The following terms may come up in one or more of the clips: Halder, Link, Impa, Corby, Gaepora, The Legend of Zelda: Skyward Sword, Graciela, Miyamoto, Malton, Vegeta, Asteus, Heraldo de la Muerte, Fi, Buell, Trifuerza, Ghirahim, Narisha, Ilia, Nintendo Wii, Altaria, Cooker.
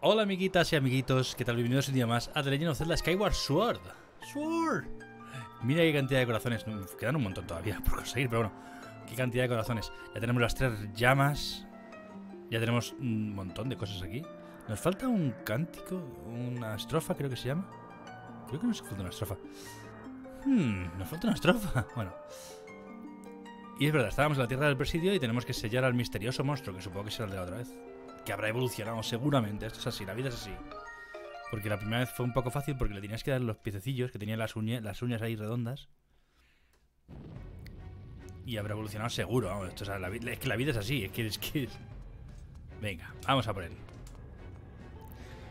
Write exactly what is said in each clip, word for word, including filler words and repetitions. Hola amiguitas y amiguitos, ¿qué tal? Bienvenidos un día más a The Legend of Zelda: Skyward Sword. Sword. Mira qué cantidad de corazones, quedan un montón todavía por conseguir, pero bueno, qué cantidad de corazones. Ya tenemos las tres llamas, ya tenemos un montón de cosas aquí. Nos falta un cántico, una estrofa creo que se llama. Creo que nos falta una estrofa. Hmm, nos falta una estrofa, bueno. Y es verdad, estábamos en la tierra del presidio y tenemos que sellar al misterioso monstruo, que supongo que será el de la otra vez. Que habrá evolucionado seguramente, esto es así, la vida es así. Porque la primera vez fue un poco fácil porque le tenías que dar los piececillos, que tenía las, uña, las uñas ahí redondas. Y habrá evolucionado seguro, vamos, esto es, la, es que la vida es así, es que es que... Es... Venga, vamos a por él.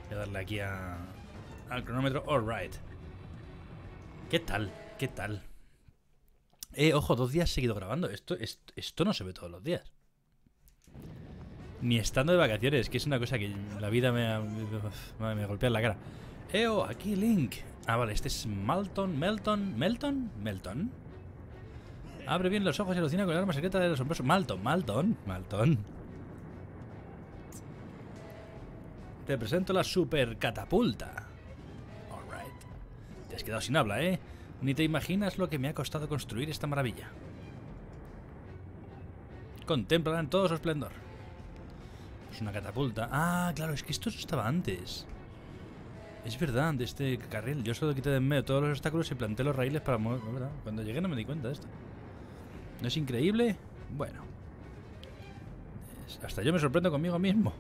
Voy a darle aquí a, al cronómetro, alright. ¿Qué tal? ¿Qué tal? Eh, ojo, dos días seguido grabando, esto, esto, esto no se ve todos los días. Ni estando de vacaciones, que es una cosa que la vida me, me, me golpea en la cara. ¡Eo! Aquí Link. Ah, vale, este es Malton, Melton, Melton, Melton. Abre bien los ojos y alucina con el arma secreta de los hombros. Malton, Malton, Malton. Te presento la super catapulta. Alright. Te has quedado sin habla, ¿eh? Ni te imaginas lo que me ha costado construir esta maravilla. Contémplala en todo su esplendor. Es una catapulta. Ah, claro, es que esto estaba antes. Es verdad, de este carril. Yo solo quité de en medio todos los obstáculos y planté los raíles para mover. ¿Verdad? Cuando llegué no me di cuenta de esto. ¿No es increíble? Bueno. Hasta yo me sorprendo conmigo mismo.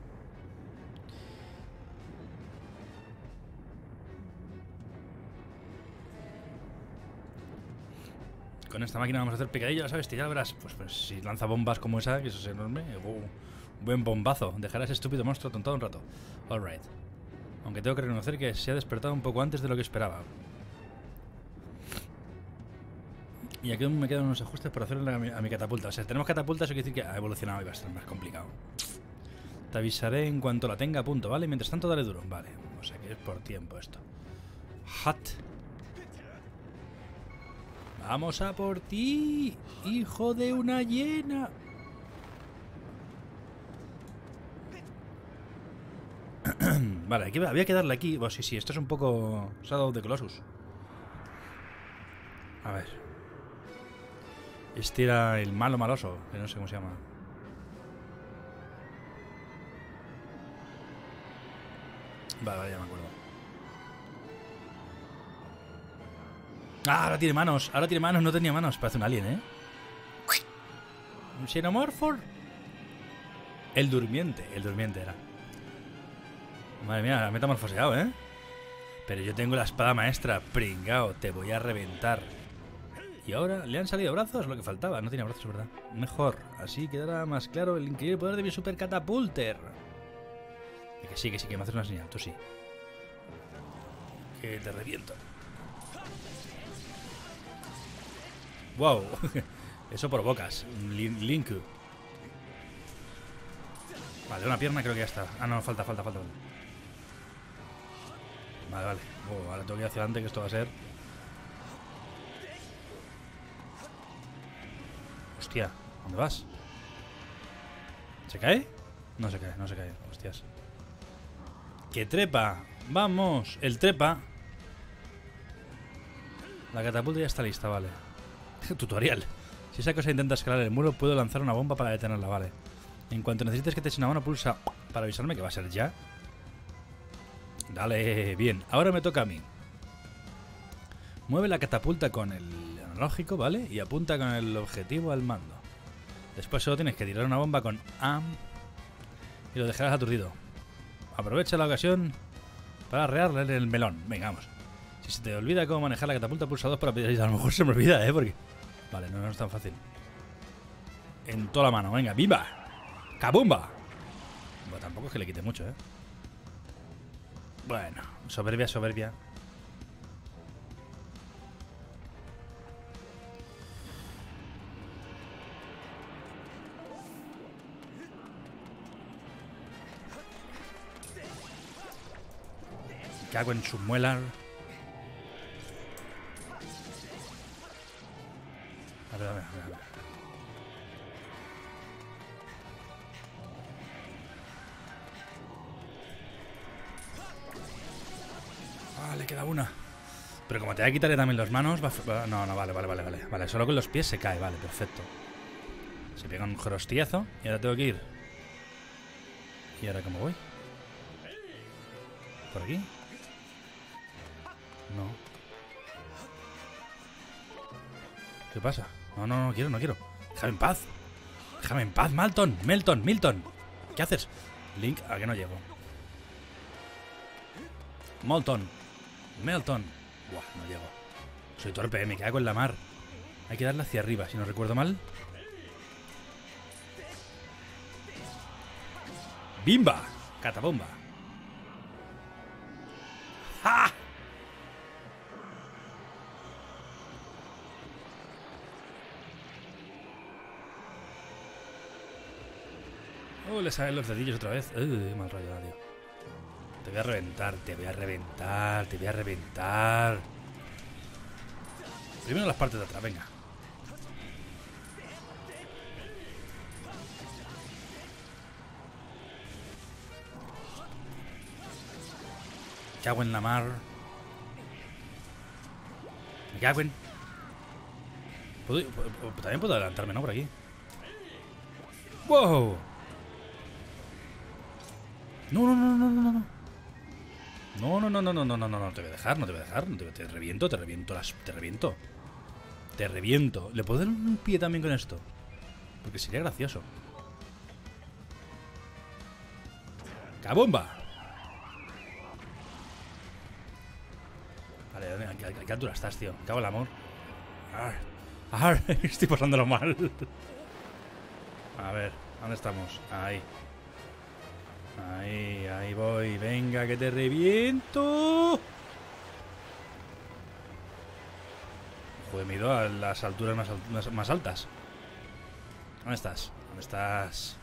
Con esta máquina vamos a hacer picadillo, ¿sabes? Ya verás. Pues, pues si lanza bombas como esa, que eso es enorme. Uh. Buen bombazo, dejar a ese estúpido monstruo atontado un rato. Alright. Aunque tengo que reconocer que se ha despertado un poco antes de lo que esperaba. Y aquí me quedan unos ajustes para hacer a mi, a mi catapulta. O sea, si tenemos catapulta, eso quiere decir que ha evolucionado y va a estar más complicado. Te avisaré en cuanto la tenga a punto, ¿vale? Mientras tanto dale duro. Vale, o sea que es por tiempo esto. Hat. Vamos a por ti, hijo de una hiena. Vale, aquí había que darle aquí. Bueno, sí, sí, esto es un poco Shadow of the Colossus. A ver. Este era el malo maloso, que no sé cómo se llama. Vale, vale, ya me acuerdo. Ah, ahora tiene manos. Ahora tiene manos, no tenía manos. Parece un alien, ¿eh? Un xenomorfo. El durmiente, el durmiente era. Madre mía, la metamorfoseado, ¿eh? Pero yo tengo la espada maestra, pringao, te voy a reventar. Y ahora, ¿le han salido brazos? Lo que faltaba, no tiene brazos, ¿verdad? Mejor, así quedará más claro el increíble poder de mi super catapulter. Y que sí, que sí, que me haces una señal, tú sí. Que te reviento. Wow, eso por bocas, Link. Vale, una pierna creo que ya está. Ah, no, falta, falta, falta. Vale, vale. Oh, ahora tengo que ir hacia adelante, que esto va a ser... Hostia, ¿dónde vas? ¿Se cae? No se cae, no se cae. Hostias. ¡Que trepa! ¡Vamos! ¡El trepa! La catapulta ya está lista, vale. Tutorial. Si esa cosa intenta escalar el muro, puedo lanzar una bomba para detenerla, vale. En cuanto necesites que te eche una mano, pulsa para avisarme que va a ser ya. Dale, bien, ahora me toca a mí. Mueve la catapulta con el analógico, ¿vale? Y apunta con el objetivo al mando. Después solo tienes que tirar una bomba con A M y lo dejarás aturdido. Aprovecha la ocasión para arrearle en el melón. Venga, vamos. Si se te olvida cómo manejar la catapulta, pulsa dos para pedir. A lo mejor se me olvida, ¿eh? Porque... Vale, no, no es tan fácil. En toda la mano, venga, ¡viva! ¡Cabumba! Bueno, tampoco es que le quite mucho, ¿eh? Bueno, soberbia, soberbia. Cago en su muela. A ver, a ver, a ver. queda una. Pero como te voy a quitarle también las manos... Va a... No, no, vale, vale, vale, vale. Vale, solo con los pies se cae, vale, perfecto. Se pega un jorostiazo y ahora tengo que ir. ¿Y ahora cómo voy? ¿Por aquí? No. ¿Qué pasa? No, no, no quiero, no quiero. Déjame en paz. Déjame en paz, Malton. Melton, Milton. ¿Qué haces? Link, ¿a qué no llego? Malton. Melton. Buah, no llego. Soy torpe, me cago en la mar. Hay que darle hacia arriba, si no recuerdo mal. ¡Bimba! ¡Catabomba! ¡Ja! Oh, le salen los dedillos otra vez. Uy, mal rayo, tío. Te voy a reventar, te voy a reventar, te voy a reventar. Primero las partes de atrás, venga. Me cago en la mar. Me cago en... ¿Puedo, también puedo adelantarme, ¿no? Por aquí. ¡Wow! No, no, no, no, no, no. No, no, no, no, no, no, no, no, no te voy a dejar, no te voy a dejar. No te, te reviento, te reviento, las, te reviento. Te reviento. ¿Le puedo dar un pie también con esto? Porque sería gracioso. ¡Cabomba! ¿Qué altura estás, tío? Me cago en el amor. Arr, arr, estoy pasándolo mal. A ver, ¿dónde estamos? Ahí. Ahí, ahí voy. Venga, que te reviento. Joder, me he ido a las alturas más, al más, más altas. ¿Dónde estás? ¿Dónde estás?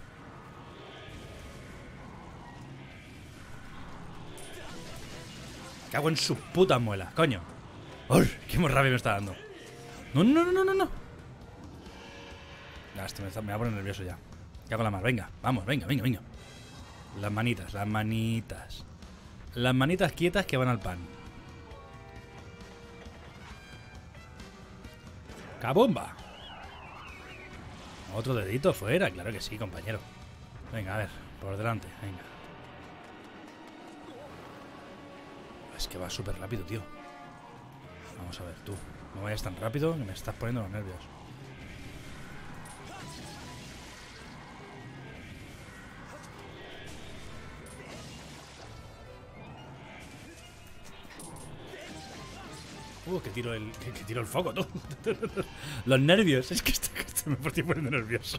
Cago en su puta muela, coño. ¡Ay! ¡Qué morrabia me está dando! ¡No, no, no, no, no! Lástima, me voy a poner nervioso ya. Cago en la mar, venga, vamos, venga, venga, venga. Las manitas, las manitas. Las manitas quietas que van al pan. ¡Cabomba! Otro dedito fuera, claro que sí, compañero. Venga, a ver, por delante, venga. Es que va súper rápido, tío. Vamos a ver, tú. No vayas tan rápido que me estás poniendo los nervios. Uh, que tiro el, que, que tiro el foco, tú. Los nervios. Es que estoy, estoy, me estoy poniendo nervioso.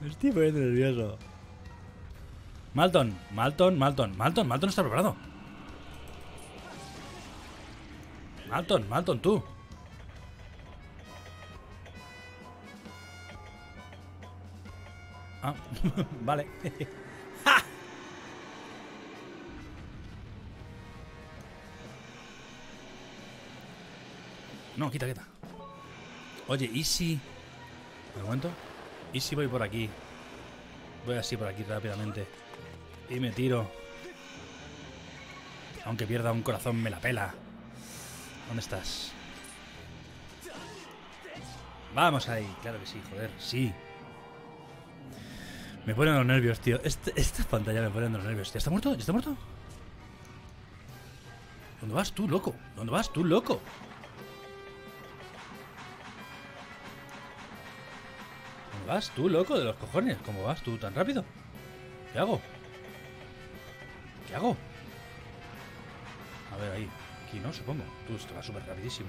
Me estoy poniendo nervioso. Malton, Malton, Malton, Malton, Malton está preparado. Malton, Malton, tú. Ah, vale. ¡Ja! No, quita, quita. Oye, ¿y si... ¿Me aguanto? ¿Y si voy por aquí? Voy así por aquí rápidamente. Y me tiro. Aunque pierda un corazón, me la pela. ¿Dónde estás? Vamos ahí. Claro que sí, joder. Sí. Me ponen los nervios, tío. Este, esta pantalla me ponen los nervios. ¿Ya está muerto? ¿Ya está muerto? ¿Dónde vas tú, loco? ¿Dónde vas tú, loco? ¿Dónde vas tú, loco de los cojones? ¿Cómo vas tú tan rápido? ¿Qué hago? ¿Qué hago? A ver, ahí. Aquí no, supongo. Tú, esto va súper rapidísimo.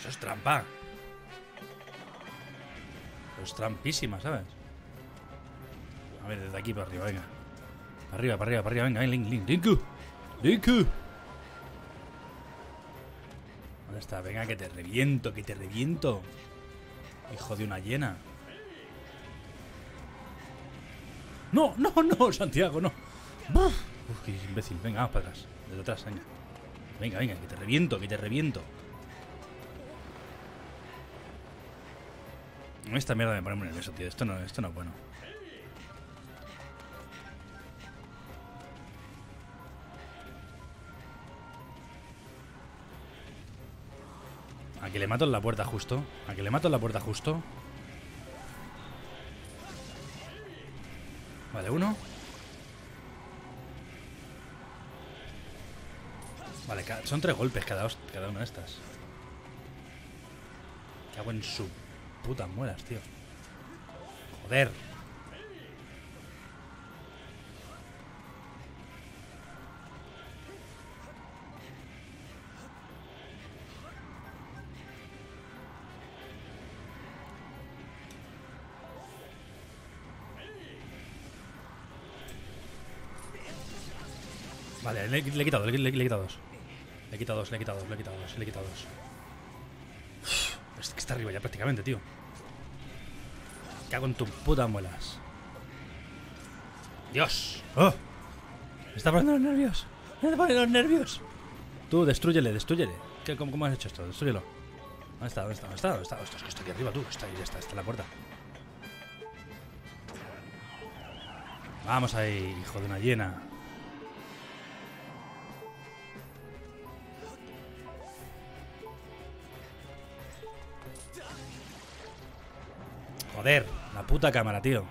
Eso es trampa. Eso es trampísima, ¿sabes? A ver, desde aquí para arriba, venga. Para arriba, para arriba, para arriba, venga, Link, Link, Link. ¡Linku! ¿Dónde está? Venga, que te reviento, que te reviento. Hijo de una hiena. No, no, no, Santiago, no. Uf, qué imbécil. Venga, vamos para atrás. Desde atrás, venga. Venga, venga, que te reviento, que te reviento. Esta mierda me pone muy nervioso, tío. Esto no, esto no es bueno. A que le mato en la puerta justo. A que le mato en la puerta justo. Vale, uno. Vale, son tres golpes cada, cada una de estas. ¿Qué hago en su puta muelas, tío? Joder. Vale, le, le he quitado, le, le, le he quitado dos. Le he quitado dos, le he quitado dos, le he quitado dos, le he quitado dos. Uf, es que está arriba ya prácticamente, tío. Cago en tu puta muelas. ¡Dios! ¡Oh! Me está poniendo los nervios. Me está poniendo los nervios. Tú, destrúyele, destrúyele. ¿Qué, cómo, ¿Cómo has hecho esto? Destrúyelo. ¿Dónde está? ¿Dónde está? ¿Dónde está? ¿Dónde está? Ostras, que está aquí arriba, tú. Está ahí, ya está, está en la puerta. Vamos ahí, hijo de una hiena. Joder, la puta cámara, tío.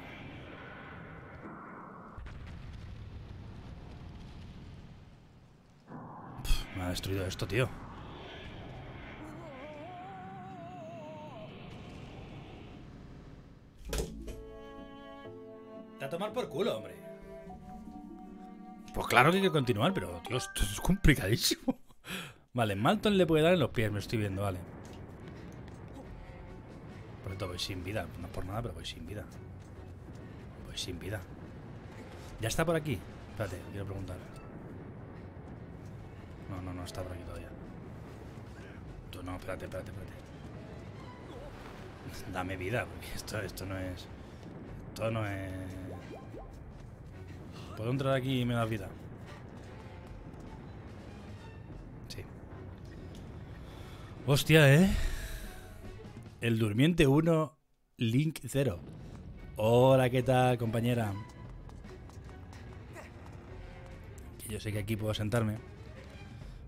Pff, me ha destruido esto, tío. Te a tomar por culo, hombre. Pues claro que hay que continuar, pero, tío, esto es complicadísimo. Vale, Malton le puede dar en los pies, me estoy viendo, vale. Voy sin vida, no por nada, pero voy sin vida. Voy sin vida. ¿Ya está por aquí? Espérate, quiero preguntar. No, no, no está por aquí todavía. Tú, no, espérate, espérate, espérate. Dame vida, porque esto, esto no es. Esto no es. ¿Puedo entrar aquí y me das vida? Sí. Hostia, eh. El durmiente uno, Link cero. Hola, ¿qué tal, compañera? Que yo sé que aquí puedo sentarme. Me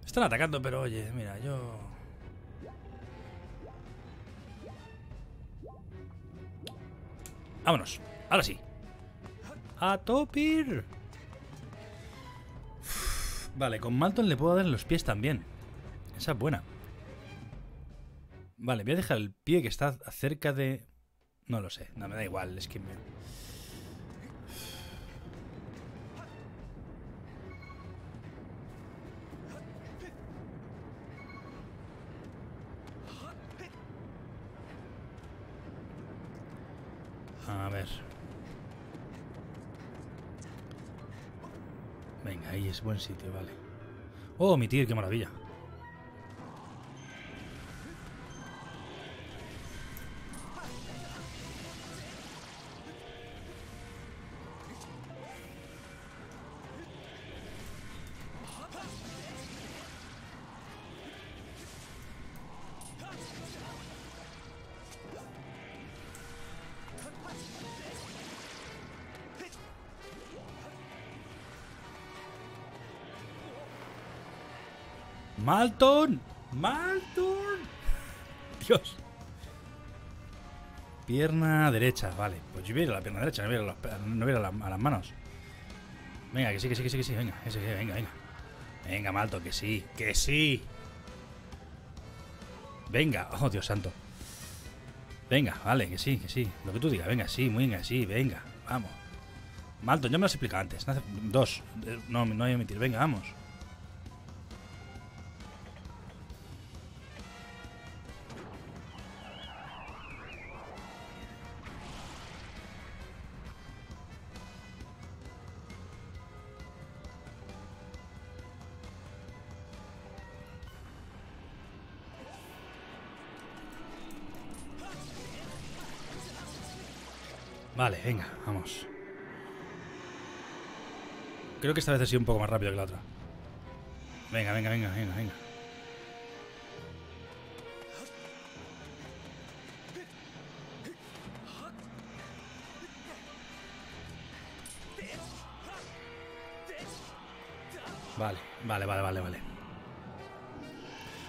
están atacando, pero oye, mira, yo... Vámonos, ahora sí. A topir. Uf, vale, con Malton le puedo dar en los pies también. Esa es buena. Vale, voy a dejar el pie que está cerca de... No lo sé, no me da igual, es que me... A ver... Venga, ahí es buen sitio, vale. ¡Oh, mi tío, qué maravilla! ¡Malton! ¡Malton! Dios. Pierna derecha, vale. Pues yo voy a ir a la pierna derecha, no voy a ir a, los, no voy a, ir a, la, a las manos. Venga, que sí, que sí, que sí, que sí. Venga, que sí, venga, venga. Venga, Malton, que sí, que sí. Venga, oh Dios santo. Venga, vale, que sí, que sí. Lo que tú digas, venga, sí, muy bien, sí, venga, vamos. Malton, ya me lo has explicado antes. Dos, no, no voy a mentir, venga, vamos. Vale, venga, vamos. Creo que esta vez ha sido un poco más rápido que la otra. Venga, venga, venga, venga, venga. Vale, vale, vale, vale, vale.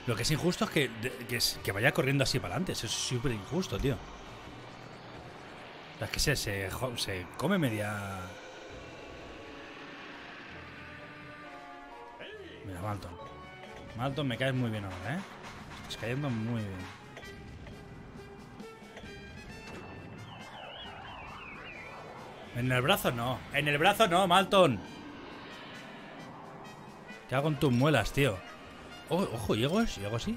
Lo que es injusto es que, que, que vaya corriendo así para adelante. Eso es súper injusto, tío. Es que se, se, se come media... Mira, Malton. Malton, me caes muy bien ahora, ¿eh? Estás cayendo muy bien. En el brazo no. En el brazo no, Malton. ¿Qué hago con tus muelas, tío? Oh, ojo, llego, llego así.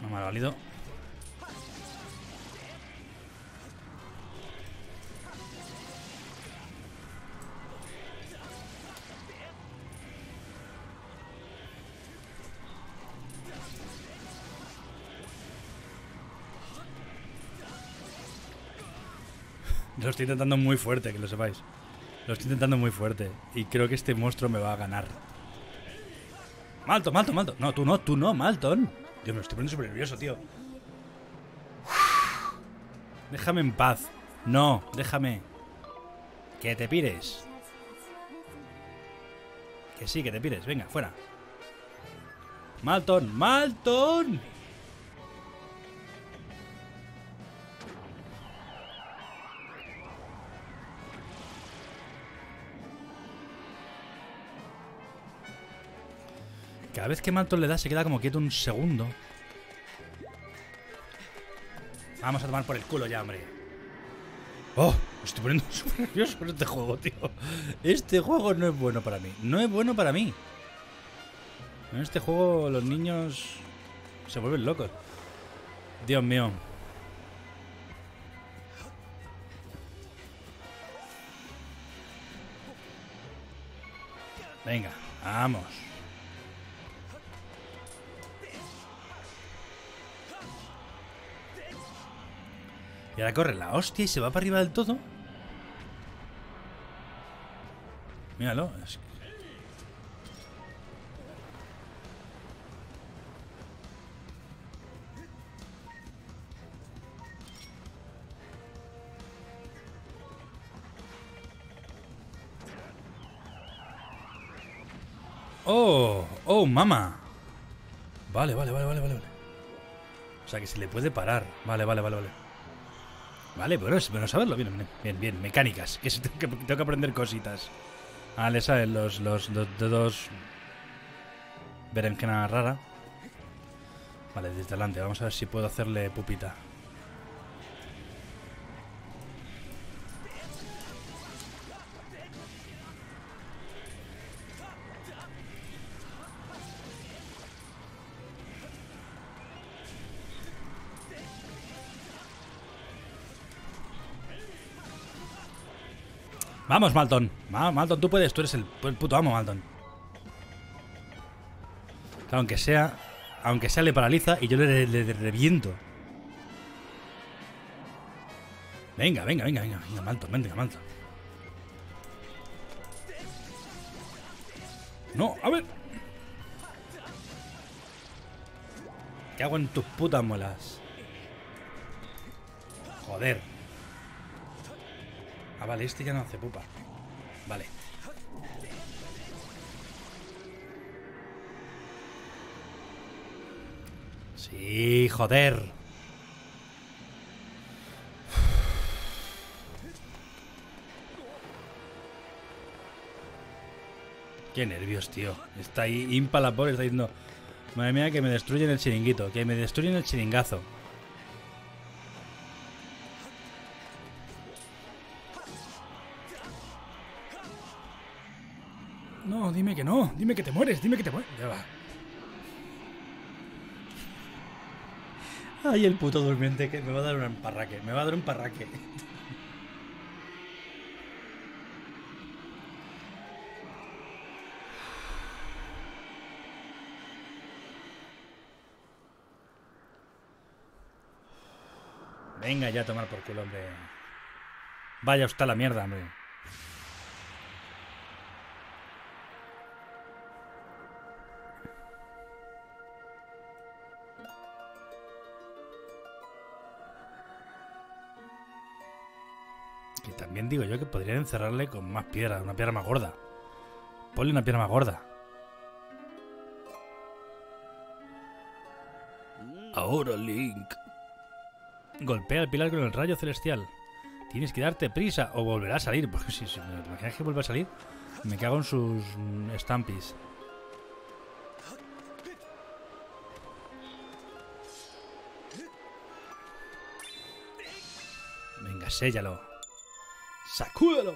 No me ha valido. Lo estoy intentando muy fuerte, que lo sepáis. Lo estoy intentando muy fuerte. Y creo que este monstruo me va a ganar. Malton, Malton, Malton. No, tú no, tú no, Malton. Dios, me estoy poniendo súper nervioso, tío. Déjame en paz. No, déjame. Que te pires. Que sí, que te pires. Venga, fuera. Malton, Malton. Cada vez que Malton le da se queda como quieto un segundo. Vamos a tomar por el culo ya, hombre. Oh, me estoy poniendo súper nervioso con este juego, tío. Este juego no es bueno para mí. No es bueno para mí. En este juego los niños se vuelven locos. Dios mío. Venga, vamos. Y ahora corre la hostia y se va para arriba del todo. Míralo. Es que... Oh, oh, mamá. Vale, vale, vale, vale, vale. O sea que se le puede parar. Vale, vale, vale, vale. Vale, bueno, es bueno saberlo. Bien, bien, bien. Mecánicas. Que tengo que, tengo que aprender cositas. Ah, le salen los, los, los dedos. Berenjena rara. Vale, desde adelante. Vamos a ver si puedo hacerle pupita. Vamos, Malton. Vamos, Malton, tú puedes. Tú eres el, el puto amo, Malton. Claro, aunque sea... Aunque sea le paraliza y yo le, le, le reviento. Venga, venga, venga, venga. Venga, Malton, venga, Malton. No, a ver. ¿Qué hago en tus putas muelas? Joder. Ah, vale, este ya no hace pupa. Vale. Sí, joder. Qué nervios, tío. Está ahí Impa la pobre, está diciendo... Madre mía, que me destruyen el chiringuito. Que me destruyen el chiringazo. No, dime que no, dime que te mueres, dime que te mueres. Ya va. Ay, el puto durmiente que me va a dar un emparraque, me va a dar un parraque. Venga ya a tomar por culo, hombre. Vaya usted a la mierda, hombre. Que también digo yo que podrían encerrarle con más piedra, una piedra más gorda. Ponle una piedra más gorda. Ahora, Link. Golpea el pilar con el rayo celestial. Tienes que darte prisa o volverá a salir. Porque si, si me imaginas que vuelva a salir, me cago en sus estampis. Venga, séllalo. ¡Sacúdalo!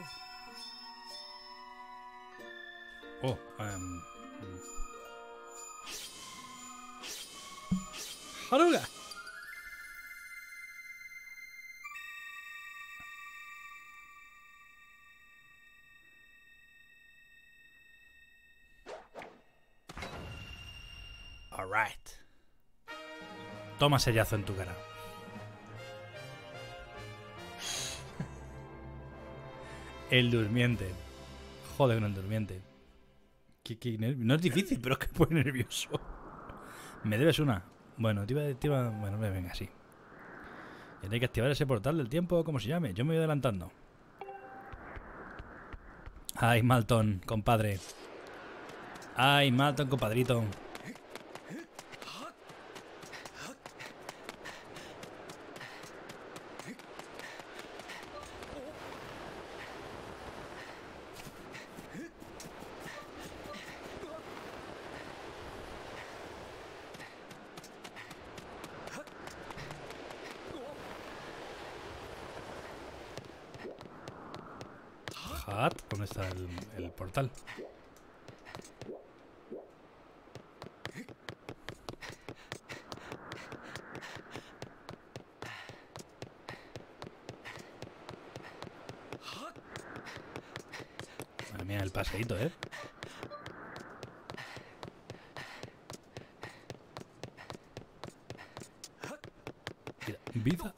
Oh, um... ¡Haruga! All right. Toma sellazo en tu cara. El durmiente. Joder con el durmiente. ¿Qué, qué, no es difícil, pero es que pone nervioso. Me debes una. Bueno, te iba, te iba, bueno, venga, sí. Tendré que activar ese portal del tiempo, como se llame. Yo me voy adelantando. Ay, Malton, compadre. Ay, Malton, compadrito. ¿Dónde está el, el portal? Madre mía, el paseíto, ¿eh? Mira, vida.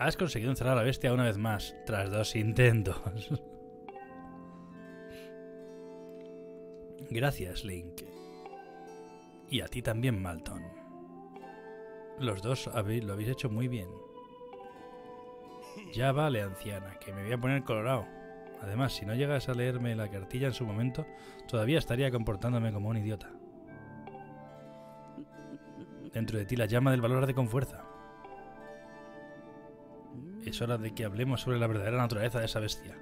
Has conseguido encerrar a la bestia una vez más, tras dos intentos. Gracias, Link. Y a ti también, Malton. Los dos lo habéis hecho muy bien. Ya vale, anciana, que me voy a poner colorado. Además, si no llegas a leerme la cartilla en su momento, todavía estaría comportándome como un idiota. Dentro de ti la llama del valor arde con fuerza. Es hora de que hablemos sobre la verdadera naturaleza de esa bestia,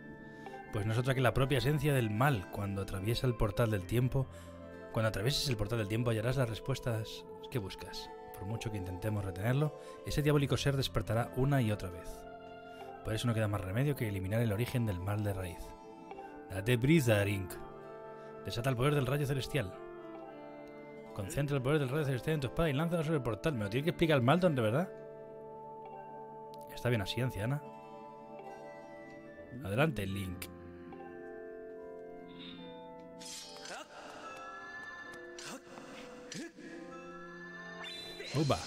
pues no es otra que la propia esencia del mal. Cuando atraviesa el portal del tiempo, cuando atravieses el portal del tiempo hallarás las respuestas que buscas. Por mucho que intentemos retenerlo, ese diabólico ser despertará una y otra vez. Por eso no queda más remedio que eliminar el origen del mal de raíz. Date prisa, Link. Desata el poder del rayo celestial. Concentra el poder del rayo celestial en tu espada y lánzalo sobre el portal. Me lo tiene que explicar Malton, ¿de verdad? Está bien así, anciana. Adelante, Link. Uba.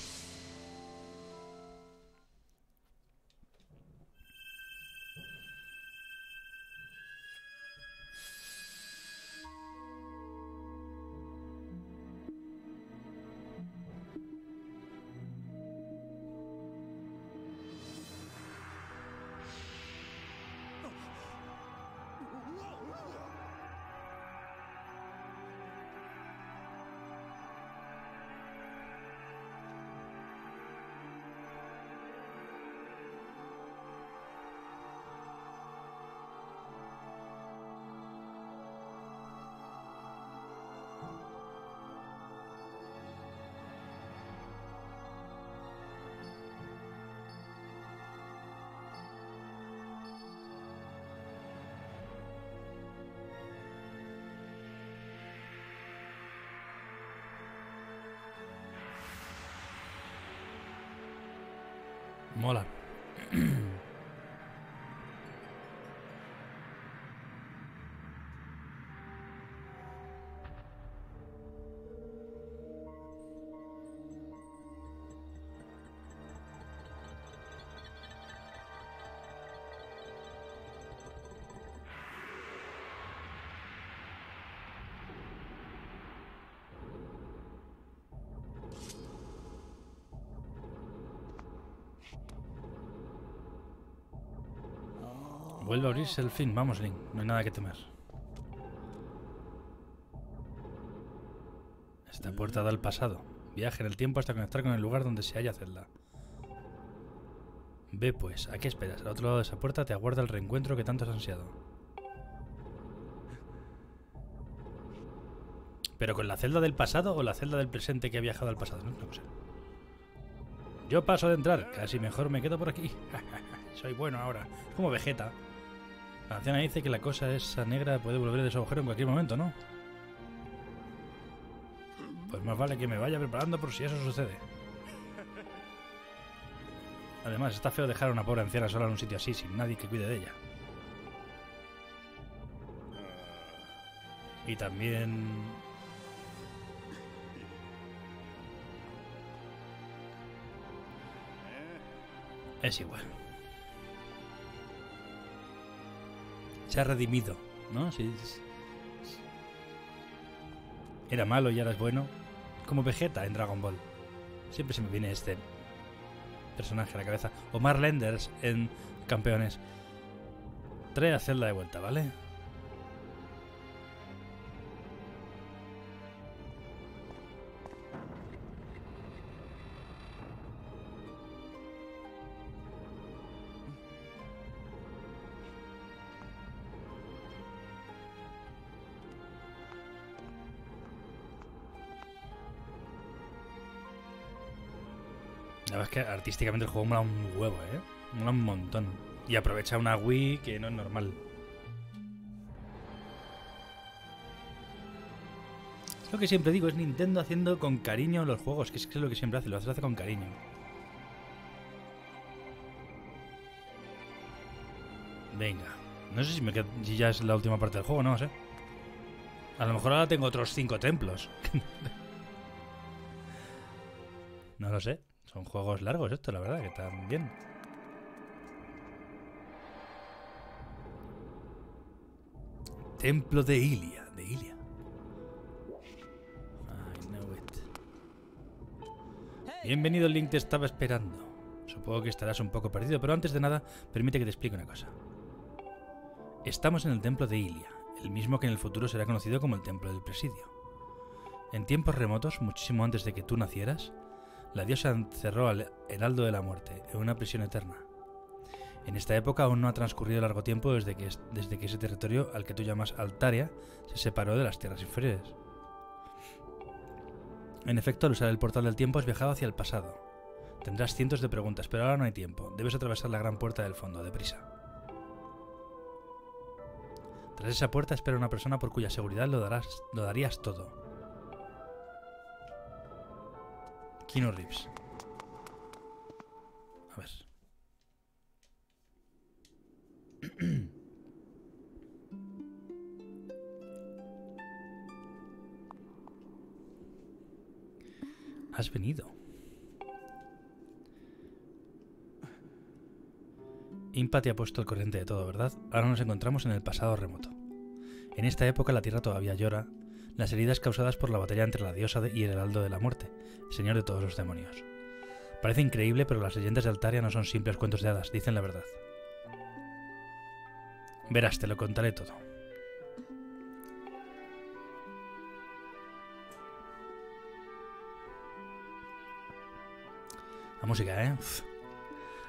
Mola. Vuelve a abrirse el fin. Vamos, Link. No hay nada que temer. Esta puerta da al pasado. Viaje en el tiempo hasta conectar con el lugar donde se halla Zelda. Ve pues, ¿a qué esperas? Al otro lado de esa puerta te aguarda el reencuentro que tanto has ansiado. ¿Pero con la Zelda del pasado o la Zelda del presente que ha viajado al pasado? No, no sé. Yo paso de entrar. Casi mejor me quedo por aquí. Soy bueno ahora. Es como Vegeta. La anciana dice que la cosa esa negra puede volver de su agujero en cualquier momento, ¿no? Pues más vale que me vaya preparando por si eso sucede. Además, está feo dejar a una pobre anciana sola en un sitio así, sin nadie que cuide de ella. Y también... es igual. Se ha redimido, ¿no? Sí, sí. Era malo y ahora es bueno. Como Vegeta en Dragon Ball. Siempre se me viene este personaje a la cabeza. Omar Lenders en Campeones. Trae a Zelda de vuelta, ¿vale? La verdad es que artísticamente el juego mola un huevo, ¿eh? Mola un montón. Y aprovecha una Wii que no es normal. Es lo que siempre digo, es Nintendo haciendo con cariño los juegos, que es lo que siempre hace, lo hace, lo hace con cariño. Venga. No sé si, me quedo, si ya es la última parte del juego, no sé. A lo mejor ahora tengo otros cinco templos. No lo sé. Son juegos largos esto, la verdad, que están bien. Templo de Ilia, de Ilia. I know it. Bienvenido, Link, te estaba esperando. Supongo que estarás un poco perdido, pero antes de nada, permite que te explique una cosa. Estamos en el templo de Ilia, el mismo que en el futuro será conocido como el templo del presidio. En tiempos remotos, muchísimo antes de que tú nacieras, la diosa encerró al Heraldo de la Muerte en una prisión eterna. En esta época aún no ha transcurrido largo tiempo desde que, desde que ese territorio al que tú llamas Altaria se separó de las tierras inferiores. En efecto, al usar el portal del tiempo has viajado hacia el pasado. Tendrás cientos de preguntas, pero ahora no hay tiempo. Debes atravesar la gran puerta del fondo, deprisa. Tras esa puerta espera una persona por cuya seguridad lo, darás, lo darías todo. Kino Rips. A ver. Has venido. Impa te ha puesto al corriente de todo, ¿verdad? Ahora nos encontramos en el pasado remoto. En esta época la Tierra todavía llora las heridas causadas por la batalla entre la diosa y el Heraldo de la Muerte, señor de todos los demonios. Parece increíble, pero las leyendas de Altaria no son simples cuentos de hadas, dicen la verdad. Verás, te lo contaré todo. La música, ¿eh? Uf.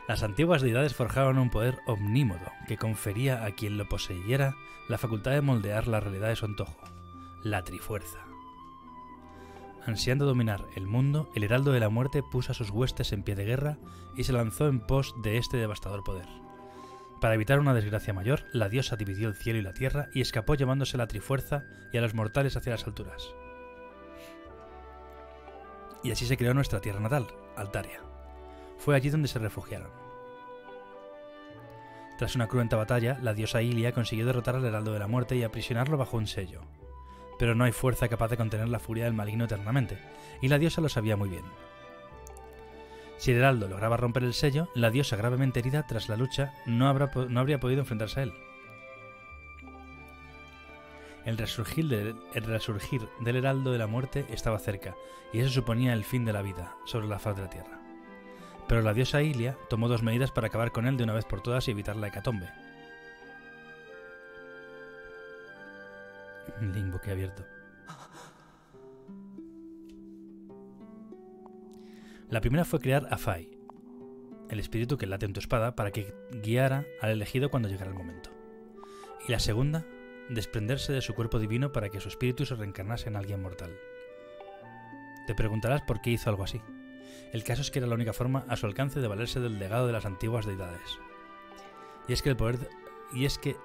Las antiguas deidades forjaron un poder omnímodo que confería a quien lo poseyera la facultad de moldear la realidad de su antojo. La Trifuerza. Ansiando dominar el mundo, el Heraldo de la Muerte puso a sus huestes en pie de guerra y se lanzó en pos de este devastador poder. Para evitar una desgracia mayor, la diosa dividió el cielo y la tierra y escapó llevándose la Trifuerza y a los mortales hacia las alturas. Y así se creó nuestra tierra natal, Altaria. Fue allí donde se refugiaron. Tras una cruenta batalla, la diosa Ilia consiguió derrotar al Heraldo de la Muerte y aprisionarlo bajo un sello. Pero no hay fuerza capaz de contener la furia del maligno eternamente, y la diosa lo sabía muy bien. Si el Heraldo lograba romper el sello, la diosa gravemente herida tras la lucha no, habrá, no habría podido enfrentarse a él. El resurgir, de, el resurgir del Heraldo de la Muerte estaba cerca, y eso suponía el fin de la vida sobre la faz de la Tierra. Pero la diosa Ilia tomó dos medidas para acabar con él de una vez por todas y evitar la hecatombe. Link boquiabierto. La primera fue crear a Fi, el espíritu que late en tu espada, para que guiara al elegido cuando llegara el momento. Y la segunda, desprenderse de su cuerpo divino para que su espíritu se reencarnase en alguien mortal. Te preguntarás por qué hizo algo así. El caso es que era la única forma a su alcance de valerse del legado de las antiguas deidades. Y es que el poder, y es que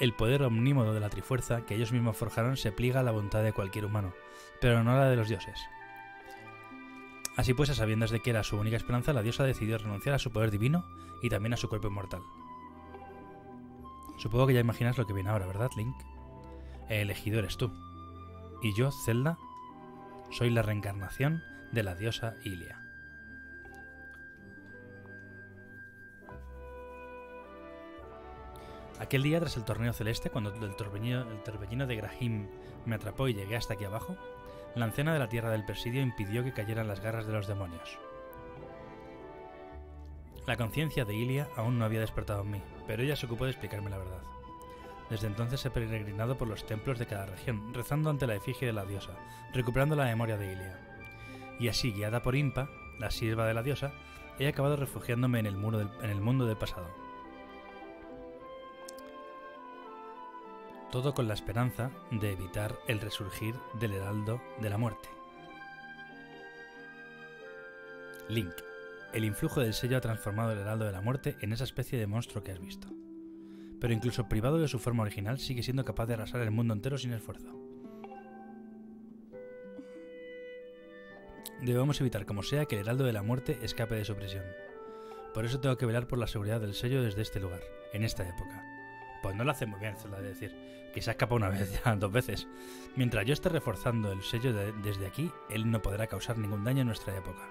el poder omnímodo de la Trifuerza que ellos mismos forjaron se pliega a la voluntad de cualquier humano, pero no a la de los dioses. Así pues, a sabiendas de que era su única esperanza, la diosa decidió renunciar a su poder divino y también a su cuerpo inmortal. Supongo que ya imaginas lo que viene ahora, ¿verdad, Link? El elegido eres tú. Y yo, Zelda, soy la reencarnación de la diosa Ilia. Aquel día, tras el torneo celeste, cuando el torbellino, el torbellino de Ghirahim me atrapó y llegué hasta aquí abajo, la anciana de la Tierra del Presidio impidió que cayeran las garras de los demonios. La conciencia de Ilia aún no había despertado en mí, pero ella se ocupó de explicarme la verdad. Desde entonces he peregrinado por los templos de cada región, rezando ante la efigie de la diosa, recuperando la memoria de Ilia. Y así, guiada por Impa, la sierva de la diosa, he acabado refugiándome en el, muro del, en el mundo del pasado. Todo con la esperanza de evitar el resurgir del Heraldo de la Muerte. Link. El influjo del sello ha transformado el Heraldo de la Muerte en esa especie de monstruo que has visto. Pero incluso privado de su forma original, sigue siendo capaz de arrasar el mundo entero sin esfuerzo. Debemos evitar como sea que el Heraldo de la Muerte escape de su prisión. Por eso tengo que velar por la seguridad del sello desde este lugar, en esta época. Pues no lo hace muy bien, Zelda, de decir, que se ha escapado una vez, ya dos veces. Mientras yo esté reforzando el sello de, desde aquí, él no podrá causar ningún daño en nuestra época.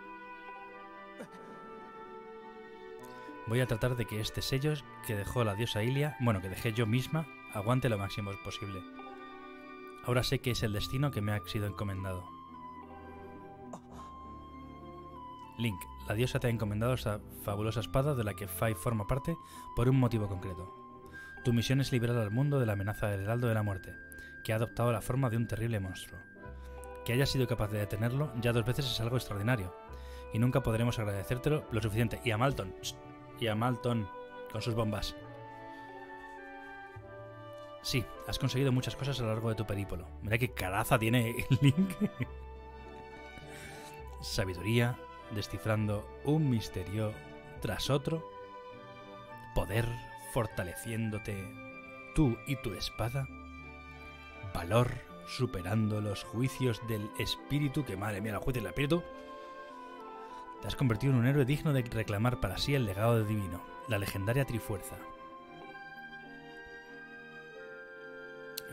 Voy a tratar de que este sello que dejó la diosa Ilia, bueno, que dejé yo misma, aguante lo máximo posible. Ahora sé que es el destino que me ha sido encomendado. Link, la diosa te ha encomendado esta fabulosa espada de la que Fi forma parte por un motivo concreto. Tu misión es liberar al mundo de la amenaza del Heraldo de la Muerte, que ha adoptado la forma de un terrible monstruo. Que hayas sido capaz de detenerlo ya dos veces es algo extraordinario, y nunca podremos agradecértelo lo suficiente. Y a Malton, y a Malton, con sus bombas. Sí, has conseguido muchas cosas a lo largo de tu periplo. Mira qué caraza tiene Link. Sabiduría, descifrando un misterio tras otro, poder, fortaleciéndote tú y tu espada, valor, superando los juicios del espíritu, que madre mía, los juicios del espíritu. Te has convertido en un héroe digno de reclamar para sí el legado divino, la legendaria Trifuerza.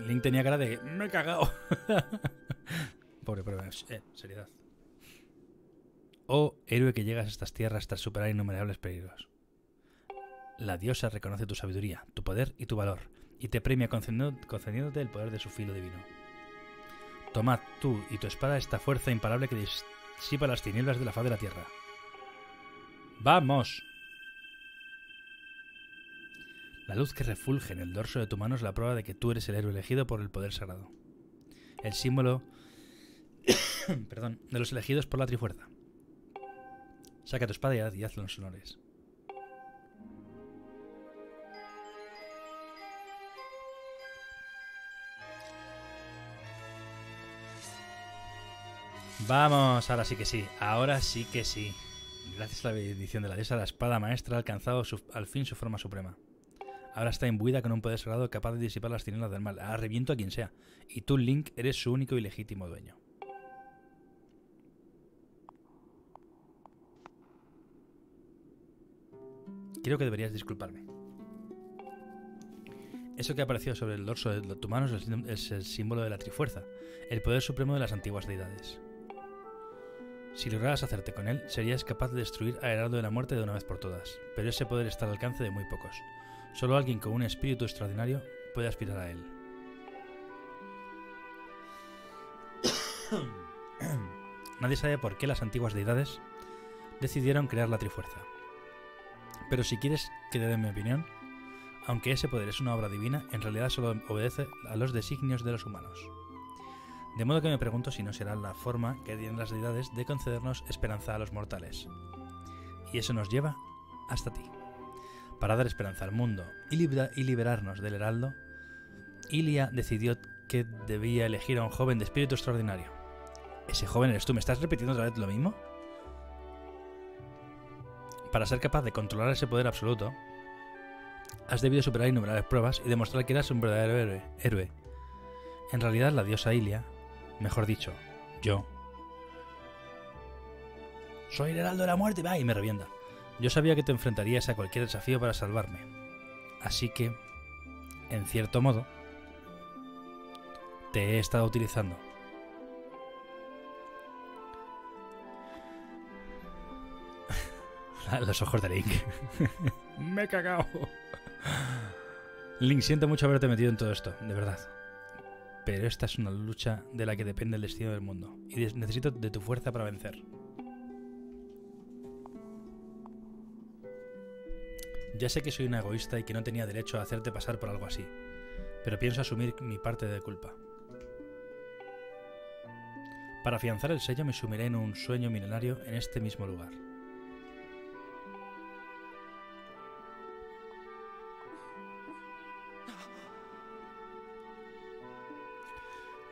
Link tenía cara de me he cagado. Pobre, pero eh, seriedad. Oh, héroe que llegas a estas tierras tras superar innumerables peligros. La diosa reconoce tu sabiduría, tu poder y tu valor, y te premia concediéndote el poder de su filo divino. Tomad tú y tu espada esta fuerza imparable que disipa las tinieblas de la faz de la tierra. ¡Vamos! La luz que refulge en el dorso de tu mano es la prueba de que tú eres el héroe elegido por el poder sagrado. El símbolo perdón, de los elegidos por la Trifuerza. Saca tu espada y haz los honores. Vamos, ahora sí que sí, ahora sí que sí. Gracias a la bendición de la diosa, la espada maestra ha alcanzado su, al fin su forma suprema. Ahora está imbuida con un poder sagrado capaz de disipar las tinieblas del mal. Ah, reviento a quien sea. Y tú, Link, eres su único y legítimo dueño. Creo que deberías disculparme. Eso que ha aparecido sobre el dorso de tu mano es el símbolo de la Trifuerza, el poder supremo de las antiguas deidades. Si lograras hacerte con él, serías capaz de destruir a Heraldo de la Muerte de una vez por todas, pero ese poder está al alcance de muy pocos. Solo alguien con un espíritu extraordinario puede aspirar a él. Nadie sabe por qué las antiguas deidades decidieron crear la Trifuerza. Pero si quieres que te dé mi opinión, aunque ese poder es una obra divina, en realidad solo obedece a los designios de los humanos. De modo que me pregunto si no será la forma que tienen las deidades de concedernos esperanza a los mortales. Y eso nos lleva hasta ti. Para dar esperanza al mundo y, libra y liberarnos del heraldo, Ilia decidió que debía elegir a un joven de espíritu extraordinario. ¿Ese joven eres tú? ¿Me estás repitiendo otra vez lo mismo? Para ser capaz de controlar ese poder absoluto, has debido superar innumerables pruebas y demostrar que eras un verdadero héroe. En realidad, la diosa Ilia, mejor dicho, yo. Soy el heraldo de la muerte, va, y me revienta. Yo sabía que te enfrentarías a cualquier desafío para salvarme. Así que, en cierto modo, te he estado utilizando. Los ojos de Link. Me he cagado. Link, siento mucho haberte metido en todo esto, de verdad. Pero esta es una lucha de la que depende el destino del mundo. Y necesito de tu fuerza para vencer. Ya sé que soy un egoísta y que no tenía derecho a hacerte pasar por algo así. Pero pienso asumir mi parte de culpa. Para afianzar el sello me sumiré en un sueño milenario en este mismo lugar.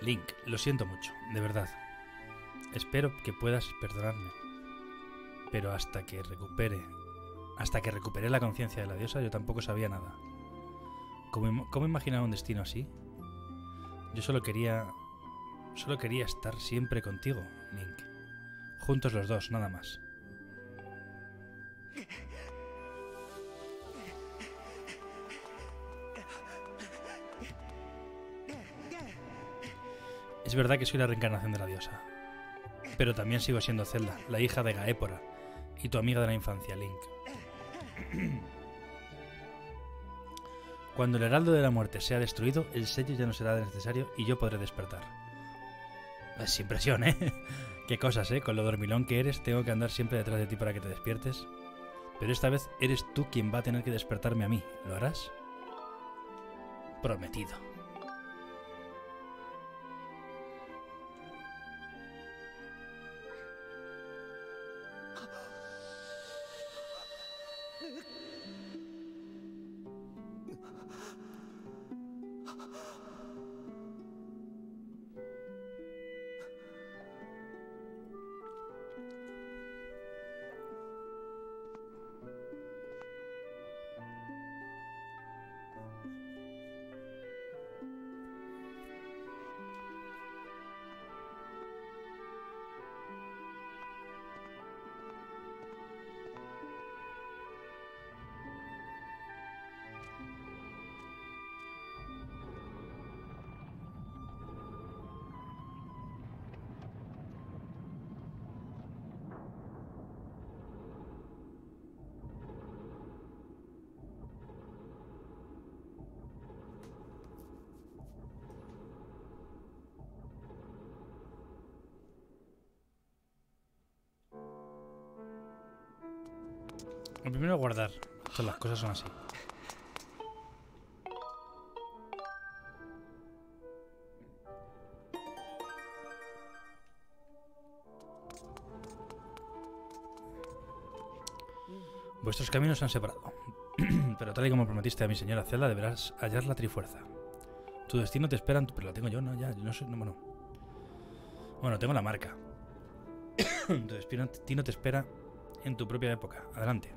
Link, lo siento mucho, de verdad. Espero que puedas perdonarme. Pero hasta que recupere... Hasta que recuperé la conciencia de la diosa, yo tampoco sabía nada. ¿Cómo, cómo imaginaba un destino así? Yo solo quería... Solo quería estar siempre contigo, Link. Juntos los dos, nada más. Es verdad que soy la reencarnación de la diosa, pero también sigo siendo Zelda, la hija de Gaepora, y tu amiga de la infancia, Link. Cuando el heraldo de la muerte sea destruido, el sello ya no será necesario y yo podré despertar. Es impresión, ¿eh? Qué cosas, ¿eh? Con lo dormilón que eres, tengo que andar siempre detrás de ti para que te despiertes. Pero esta vez eres tú quien va a tener que despertarme a mí. ¿Lo harás? Prometido. Lo primero es guardar. Todas las cosas son así. Vuestros caminos se han separado. Pero tal y como prometiste a mi señora Zelda, deberás hallar la Trifuerza. Tu destino te espera... Pero la tengo yo, ¿no? Ya, yo no sé... No, bueno. Bueno, tengo la marca. Tu destino te espera en tu propia época. Adelante.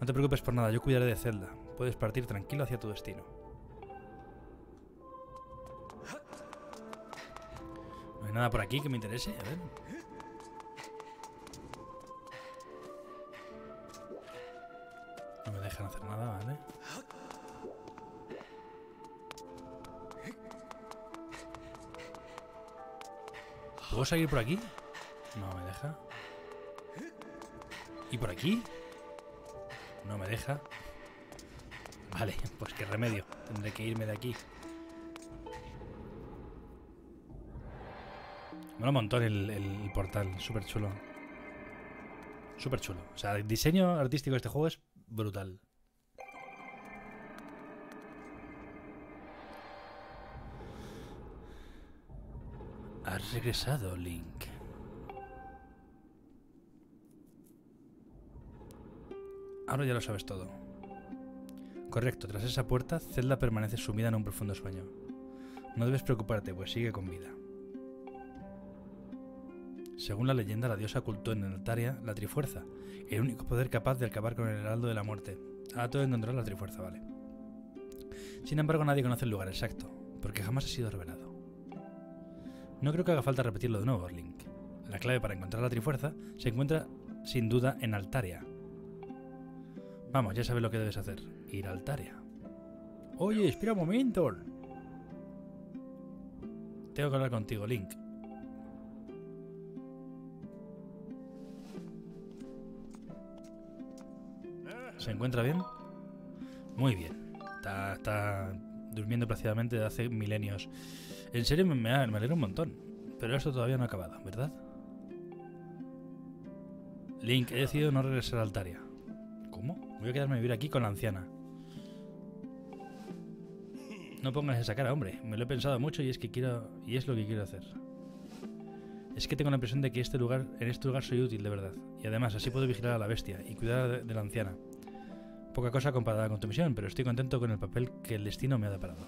No te preocupes por nada, yo cuidaré de Zelda. Puedes partir tranquilo hacia tu destino. No hay nada por aquí que me interese, a ver. No me dejan hacer nada, ¿vale? ¿Puedo seguir por aquí? No me deja. ¿Y por aquí? No me deja. Vale, pues qué remedio. Tendré que irme de aquí. Mola un montón el, el, el portal. Súper chulo. Súper chulo. O sea, el diseño artístico de este juego es brutal. Has regresado, Link. Ahora ya lo sabes todo. Correcto, tras esa puerta, Zelda permanece sumida en un profundo sueño. No debes preocuparte, pues sigue con vida. Según la leyenda, la diosa ocultó en Altaria la Trifuerza, el único poder capaz de acabar con el Heraldo de la Muerte. Ahora todo encontrará la Trifuerza, vale. Sin embargo, nadie conoce el lugar exacto, porque jamás ha sido revelado. No creo que haga falta repetirlo de nuevo, Link. La clave para encontrar la Trifuerza se encuentra, sin duda, en Altaria. Vamos, ya sabes lo que debes hacer. Ir a Altaria. Oye, espera un momento. Tengo que hablar contigo, Link. ¿Se encuentra bien? Muy bien. Está, está durmiendo plácidamente desde hace milenios. En serio, me, me alegra un montón. Pero esto todavía no ha acabado, ¿verdad? Link, he decidido no regresar a Altaria. ¿Cómo? Voy a quedarme a vivir aquí con la anciana. No pongas esa cara, hombre. Me lo he pensado mucho y es que quiero. Y es lo que quiero hacer. Es que tengo la impresión de que este lugar, en este lugar soy útil, de verdad. Y además, así puedo vigilar a la bestia y cuidar de, de la anciana. Poca cosa comparada con tu misión, pero estoy contento con el papel que el destino me ha deparado.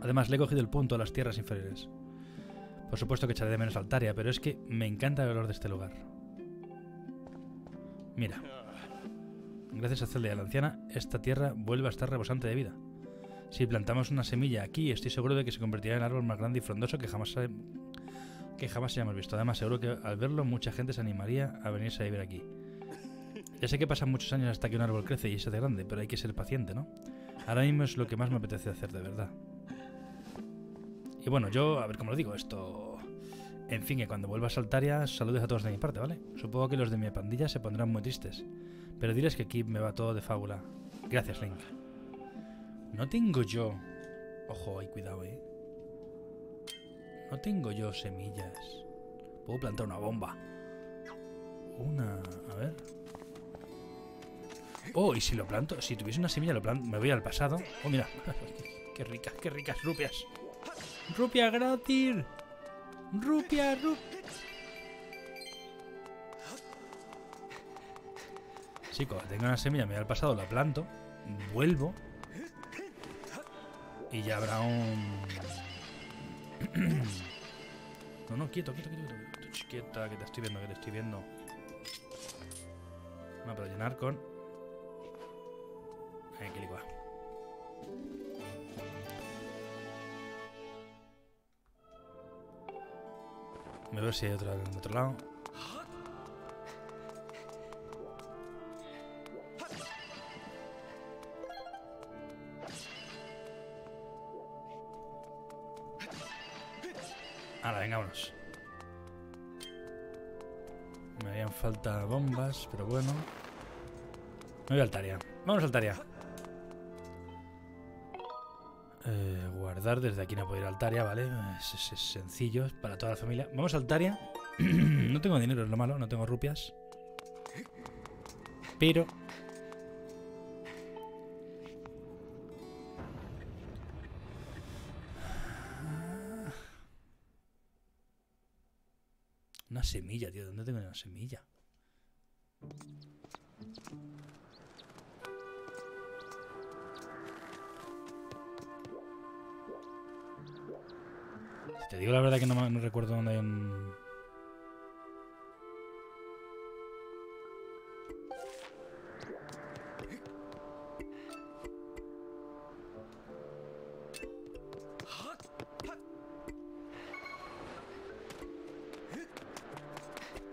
Además, le he cogido el punto a las tierras inferiores. Por supuesto que echaré de menos Altaria, pero es que me encanta el olor de este lugar. Mira. Gracias a Zelda y a la anciana, esta tierra vuelve a estar rebosante de vida. Si plantamos una semilla aquí, estoy seguro de que se convertirá en el árbol más grande y frondoso que jamás, ha... que jamás hayamos visto. Además, seguro que al verlo, mucha gente se animaría a venirse a vivir aquí. Ya sé que pasan muchos años hasta que un árbol crece y se hace grande, pero hay que ser paciente, ¿no? Ahora mismo es lo que más me apetece hacer, de verdad. Y bueno, yo, a ver cómo lo digo, esto... En fin, que cuando vuelvas a Altaria, saludes a todos de mi parte, ¿vale? Supongo que los de mi pandilla se pondrán muy tristes. Pero diles que aquí me va todo de fábula. Gracias, Link. No tengo yo... Ojo, y cuidado, ¿eh? No tengo yo semillas. Puedo plantar una bomba. Una... A ver... Oh, y si lo planto... Si tuviese una semilla, lo planto... Me voy al pasado. Oh, mira. Qué ricas, qué ricas rupias. Rupia gratis. Rupia, rupia. Chicos, tengo una semilla, me voy al pasado, la planto, vuelvo y ya habrá un... No, no, quieto, quieto, quieto, quieto. Quieta, que te estoy viendo, que te estoy viendo. No, pero llenar con... Ahí, que licuado. Me veo si hay otra en otro lado. Ahora, venga, vámonos. Me harían falta bombas, pero bueno. Me voy a Altaria. Vamos a Altaria. Eh, guardar, desde aquí no puedo ir a Altaria, ¿vale? Es, es, es sencillo, es para toda la familia. Vamos a Altaria. No tengo dinero, es lo malo, no tengo rupias. Pero... Una semilla, tío. ¿Dónde tengo una semilla? Te digo la verdad que no, no recuerdo dónde hay un...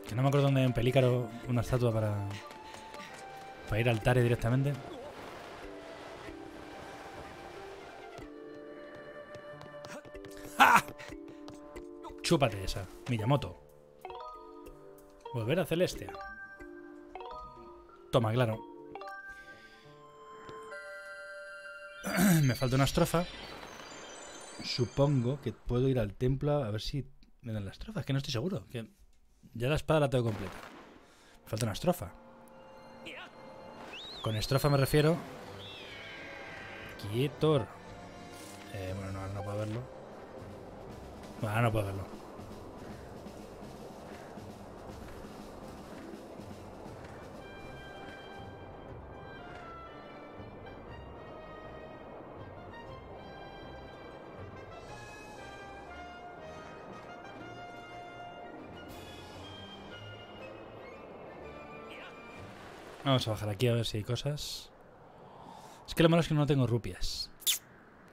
Que no me acuerdo dónde hay un pelícaro, una estatua para... Para ir al Altaria directamente. ¡Ja! Chúpate esa, Miyamoto. Volver a Celestia. Toma, claro. Me falta una estrofa. Supongo que puedo ir al templo a ver si me dan las estrofas, que no estoy seguro. Que ya la espada la tengo completa. Me falta una estrofa. Con estrofa me refiero. Quietor. Eh, bueno, no, no puedo verlo. Bueno, no puedo verlo. Vamos a bajar aquí a ver si hay cosas. Es que lo malo es que no tengo rupias.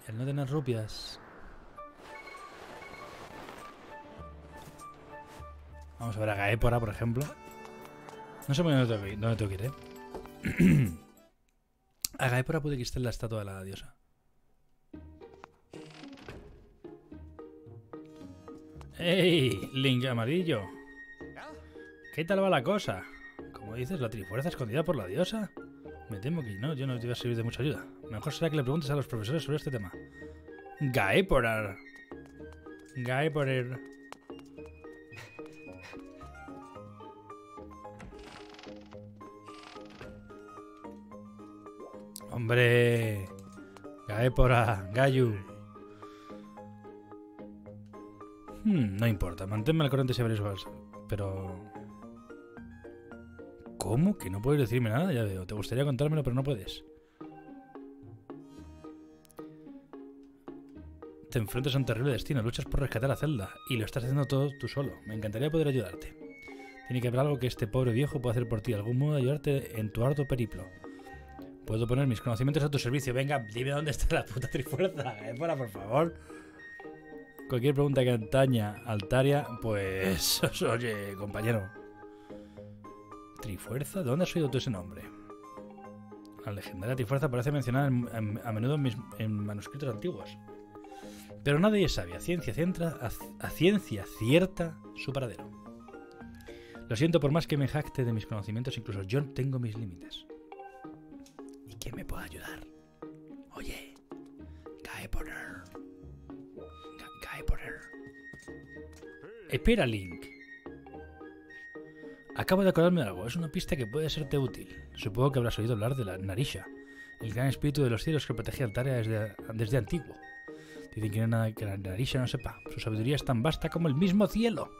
El no tener rupias. Vamos a ver a Gaepora, por ejemplo. No sé muy bien dónde, dónde tengo que ir, ¿eh? A Gaepora puede que esté en la estatua de la diosa. ¡Ey! Link amarillo. ¿Qué tal va la cosa? Como dices, la Trifuerza escondida por la diosa. Me temo que no, yo no te iba a servir de mucha ayuda. Mejor será que le preguntes a los profesores sobre este tema. Gaepora. Gaepora. Hombre, Gaepora, Gayu. Hmm, no importa, manténme al corriente si abrís cosas. Pero... ¿cómo? ¿Que no puedes decirme nada? Ya veo, te gustaría contármelo, pero no puedes. Te enfrentas a un terrible destino, luchas por rescatar a Zelda, y lo estás haciendo todo tú solo. Me encantaría poder ayudarte. Tiene que haber algo que este pobre viejo pueda hacer por ti, algún modo de ayudarte en tu arduo periplo. Puedo poner mis conocimientos a tu servicio. Venga, dime dónde está la puta Trifuerza, Gaepora, por favor. Cualquier pregunta que ataña Altaria, pues... oye, compañero. ¿Trifuerza? ¿De dónde has oído tú ese nombre? La legendaria Trifuerza parece mencionada en, en, a menudo en, mis, en manuscritos antiguos. Pero nadie sabe a ciencia, centra, a, a ciencia cierta su paradero. Lo siento por más que me jacte de mis conocimientos, incluso yo tengo mis límites. ¿Quién me puede ayudar? Oye, Gaepora. Gaepora. Espera, Link. Acabo de acordarme de algo. Es una pista que puede serte útil. Supongo que habrás oído hablar de la Narisha, el gran espíritu de los cielos que protege a Altaria desde, desde antiguo. Dicen que, no, que la Narisha no sepa. Su sabiduría es tan vasta como el mismo cielo.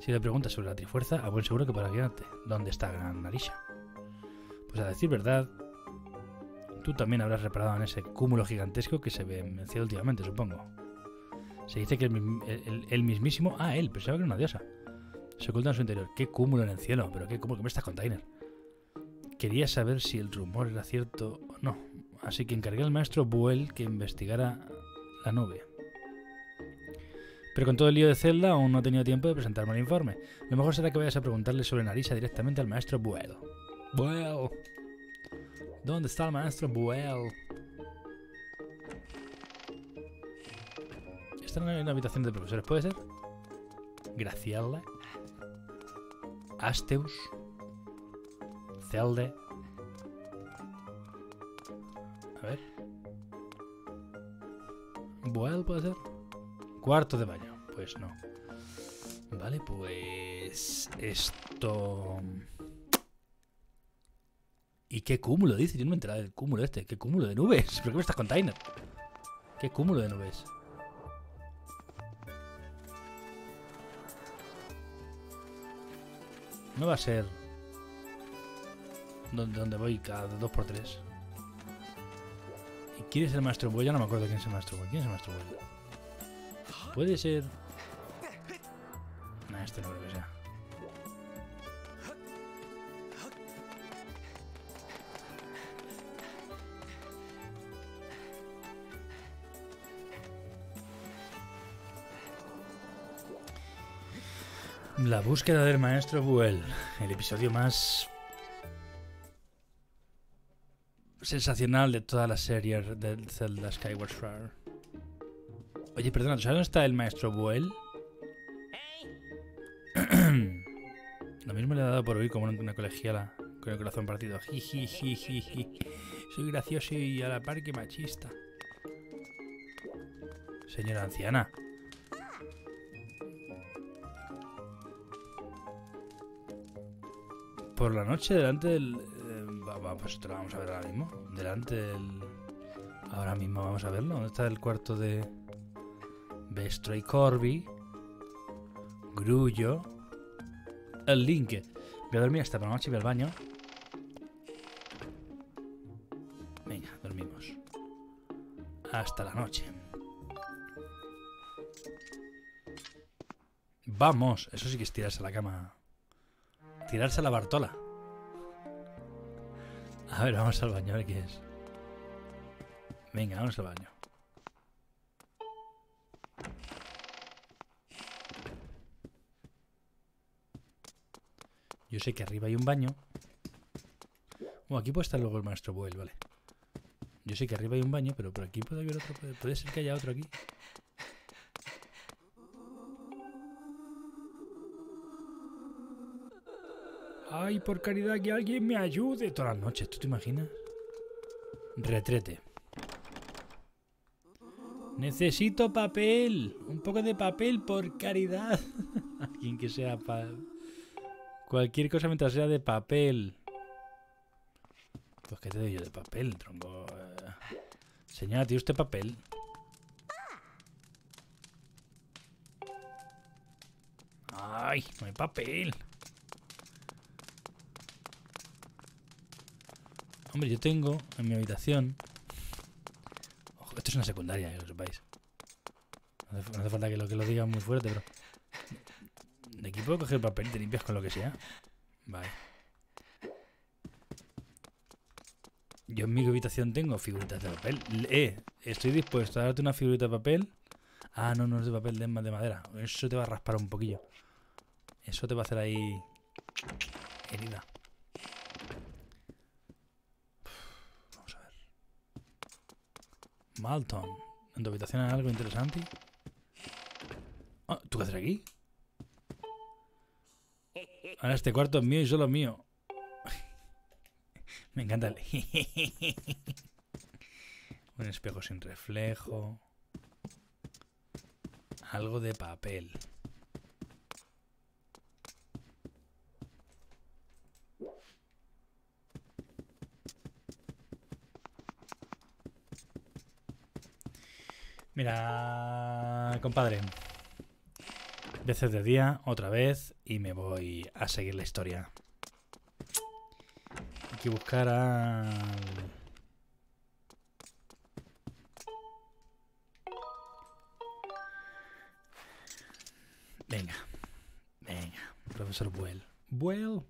Si le preguntas sobre la Trifuerza, a buen seguro que para guiarte. ¿Dónde está la gran Narisha? Pues a decir verdad... tú también habrás reparado en ese cúmulo gigantesco que se ve vencido últimamente, supongo. Se dice que el, el, el mismísimo... ah, él, pensaba que era una diosa. Se oculta en su interior. ¡Qué cúmulo en el cielo! Pero qué cúmulo, ¿qué me estás container? Quería saber si el rumor era cierto o no. Así que encargué al maestro Buell que investigara la nube. Pero con todo el lío de Zelda aún no he tenido tiempo de presentarme el informe. Lo mejor será que vayas a preguntarle sobre Narisha directamente al maestro Buell. Buell. ¿Dónde está el maestro Buell? Está en una habitación de profesores, ¿puede ser? Graciela, Asteus, Zelda. A ver. Buell, ¿puede ser? Cuarto de baño. Pues no. Vale, pues... esto... ¿y qué cúmulo dice? Yo no me he enterado del cúmulo este. ¿Qué cúmulo de nubes? ¿Por qué me estás container? ¿Qué cúmulo de nubes? No va a ser... donde, donde voy cada dos por tres. ¿Y quién es el maestro Buey? Ya no me acuerdo quién es el maestro Buey. ¿Quién es el maestro Buey? Puede ser... nah, este no creo que sea. La búsqueda del maestro Buell, el episodio más sensacional de toda la serie del Zelda Skyward Sword. Oye, perdona, ¿sabes dónde está el maestro Buell? Lo mismo le ha dado por oír como una colegiala con el corazón partido. Jijijijiji. Soy gracioso y a la par que machista. Señora anciana. Por la noche delante del... Eh, pues esto lo vamos a ver ahora mismo. Delante del... Ahora mismo vamos a verlo. ¿Dónde está el cuarto de... Bestro y Corby? Grullo. El Link. Voy a dormir hasta por la noche y voy al baño. Venga, dormimos. Hasta la noche. Vamos. Eso sí que es tirarse a la cama. Tirarse a la Bartola. A ver, vamos al baño, a ver qué es. Venga, vamos al baño. Yo sé que arriba hay un baño. Bueno, aquí puede estar luego el maestro Buell, vale. Yo sé que arriba hay un baño, pero por aquí puede haber otro. Puede ser que haya otro aquí. Ay, por caridad, que alguien me ayude. Todas las noches, ¿tú te imaginas? Retrete. Necesito papel. Un poco de papel, por caridad. Alguien que sea para... Cualquier cosa mientras sea de papel. Pues que te doy yo de papel, tronco. Eh, señora, ¿tiene usted papel? Ay, no hay papel. Hombre, yo tengo en mi habitación... Ojo, esto es una secundaria, que lo sepáis. No hace, no hace falta que lo, que lo diga muy fuerte, pero... De aquí puedo coger papel y te limpias con lo que sea. Vale. Yo en mi habitación tengo figuritas de papel. Eh, estoy dispuesto a darte una figurita de papel. Ah, no, no es de papel, es más de madera. Eso te va a raspar un poquillo. Eso te va a hacer ahí... herida. Vamos a ver. Malton. ¿En tu habitación hay algo interesante? Oh, ¿tú qué haces aquí? Ahora este cuarto es mío y solo mío. Me encanta el... Un espejo sin reflejo. Algo de papel. Mira, compadre. Veces de día, otra vez, y me voy a seguir la historia. Hay que buscar al... Venga, venga, profesor Buell. Buell.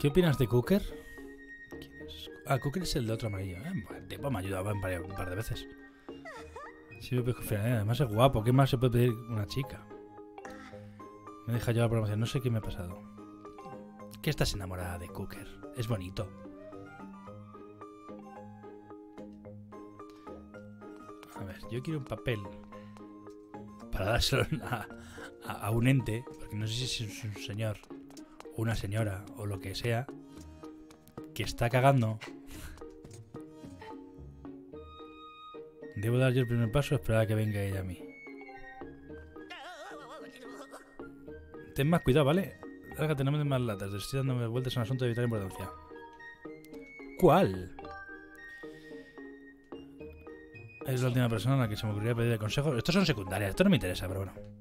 ¿Qué opinas de Cooker? Ah, Cooker es el de otro amarillo. Eh, el tipo me ha ayudado un par de veces. Sí, me eh, además es guapo. ¿Qué más se puede pedir una chica? Me deja llevar por la emoción. No sé qué me ha pasado. ¿Qué estás enamorada de Cooker? Es bonito. A ver, yo quiero un papel para dárselo a, a, a un ente, porque no sé si es un señor, una señora o lo que sea que está cagando. Debo dar yo el primer paso, esperar a que venga ella a mí. Ten más cuidado, ¿vale? Ahora tenemos de más latas, estoy dándome vueltas a un asunto de vital importancia. ¿Cuál? Es la última persona a la que se me ocurriría pedir consejos. Estos son secundarias, esto no me interesa, pero bueno.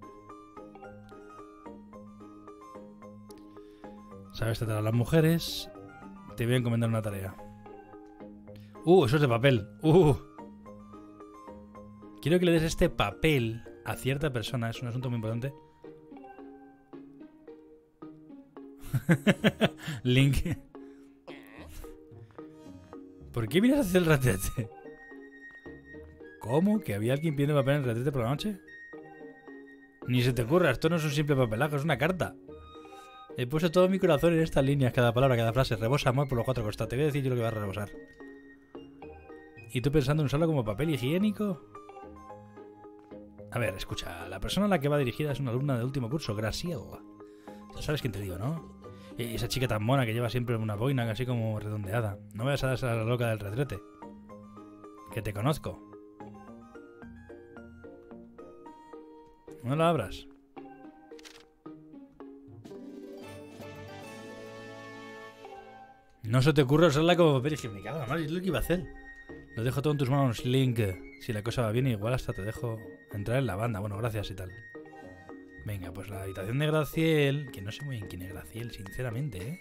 Sabes tratar a las mujeres. Te voy a encomendar una tarea. Uh, eso es de papel. Uh. Quiero que le des este papel a cierta persona. Es un asunto muy importante. Link. ¿Por qué miras hacia el ratete? ¿Cómo? ¿Que había alguien pidiendo papel en el ratete por la noche? Ni se te ocurra, esto no es un simple papelajo, es una carta. He puesto todo mi corazón en estas líneas, cada palabra, cada frase. Rebosa amor por los cuatro costados. Te voy a decir yo lo que va a rebosar. ¿Y tú pensando en usarlo como papel higiénico? A ver, escucha. La persona a la que va dirigida es una alumna del último curso, Graciela. Ya sabes quién te digo, ¿no? Y esa chica tan mona que lleva siempre una boina así como redondeada. No vayas a darse a la loca del retrete. Que te conozco. No la abras. No se te ocurre usarla como papel higiénico. Además, es lo que iba a hacer. Lo dejo todo en tus manos, Link. Si la cosa va bien, igual hasta te dejo entrar en la banda. Bueno, gracias y tal. Venga, pues la habitación de Graciel. Que no sé muy bien quién es Graciel, sinceramente, ¿eh?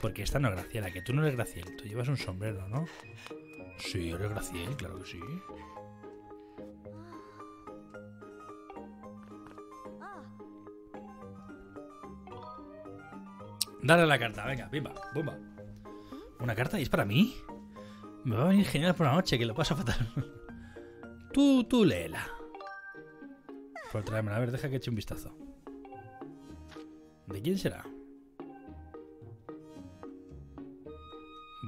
Porque esta no es Graciela, que tú no eres Graciel. Tú llevas un sombrero, ¿no? Sí, eres Graciel, claro que sí. Dale la carta, venga, pimba, bomba. ¿Una carta? ¿Y es para mí? Me va a venir genial por la noche, que lo paso fatal. Tú, tú léela. Por tráemela, a ver, deja que eche un vistazo. ¿De quién será?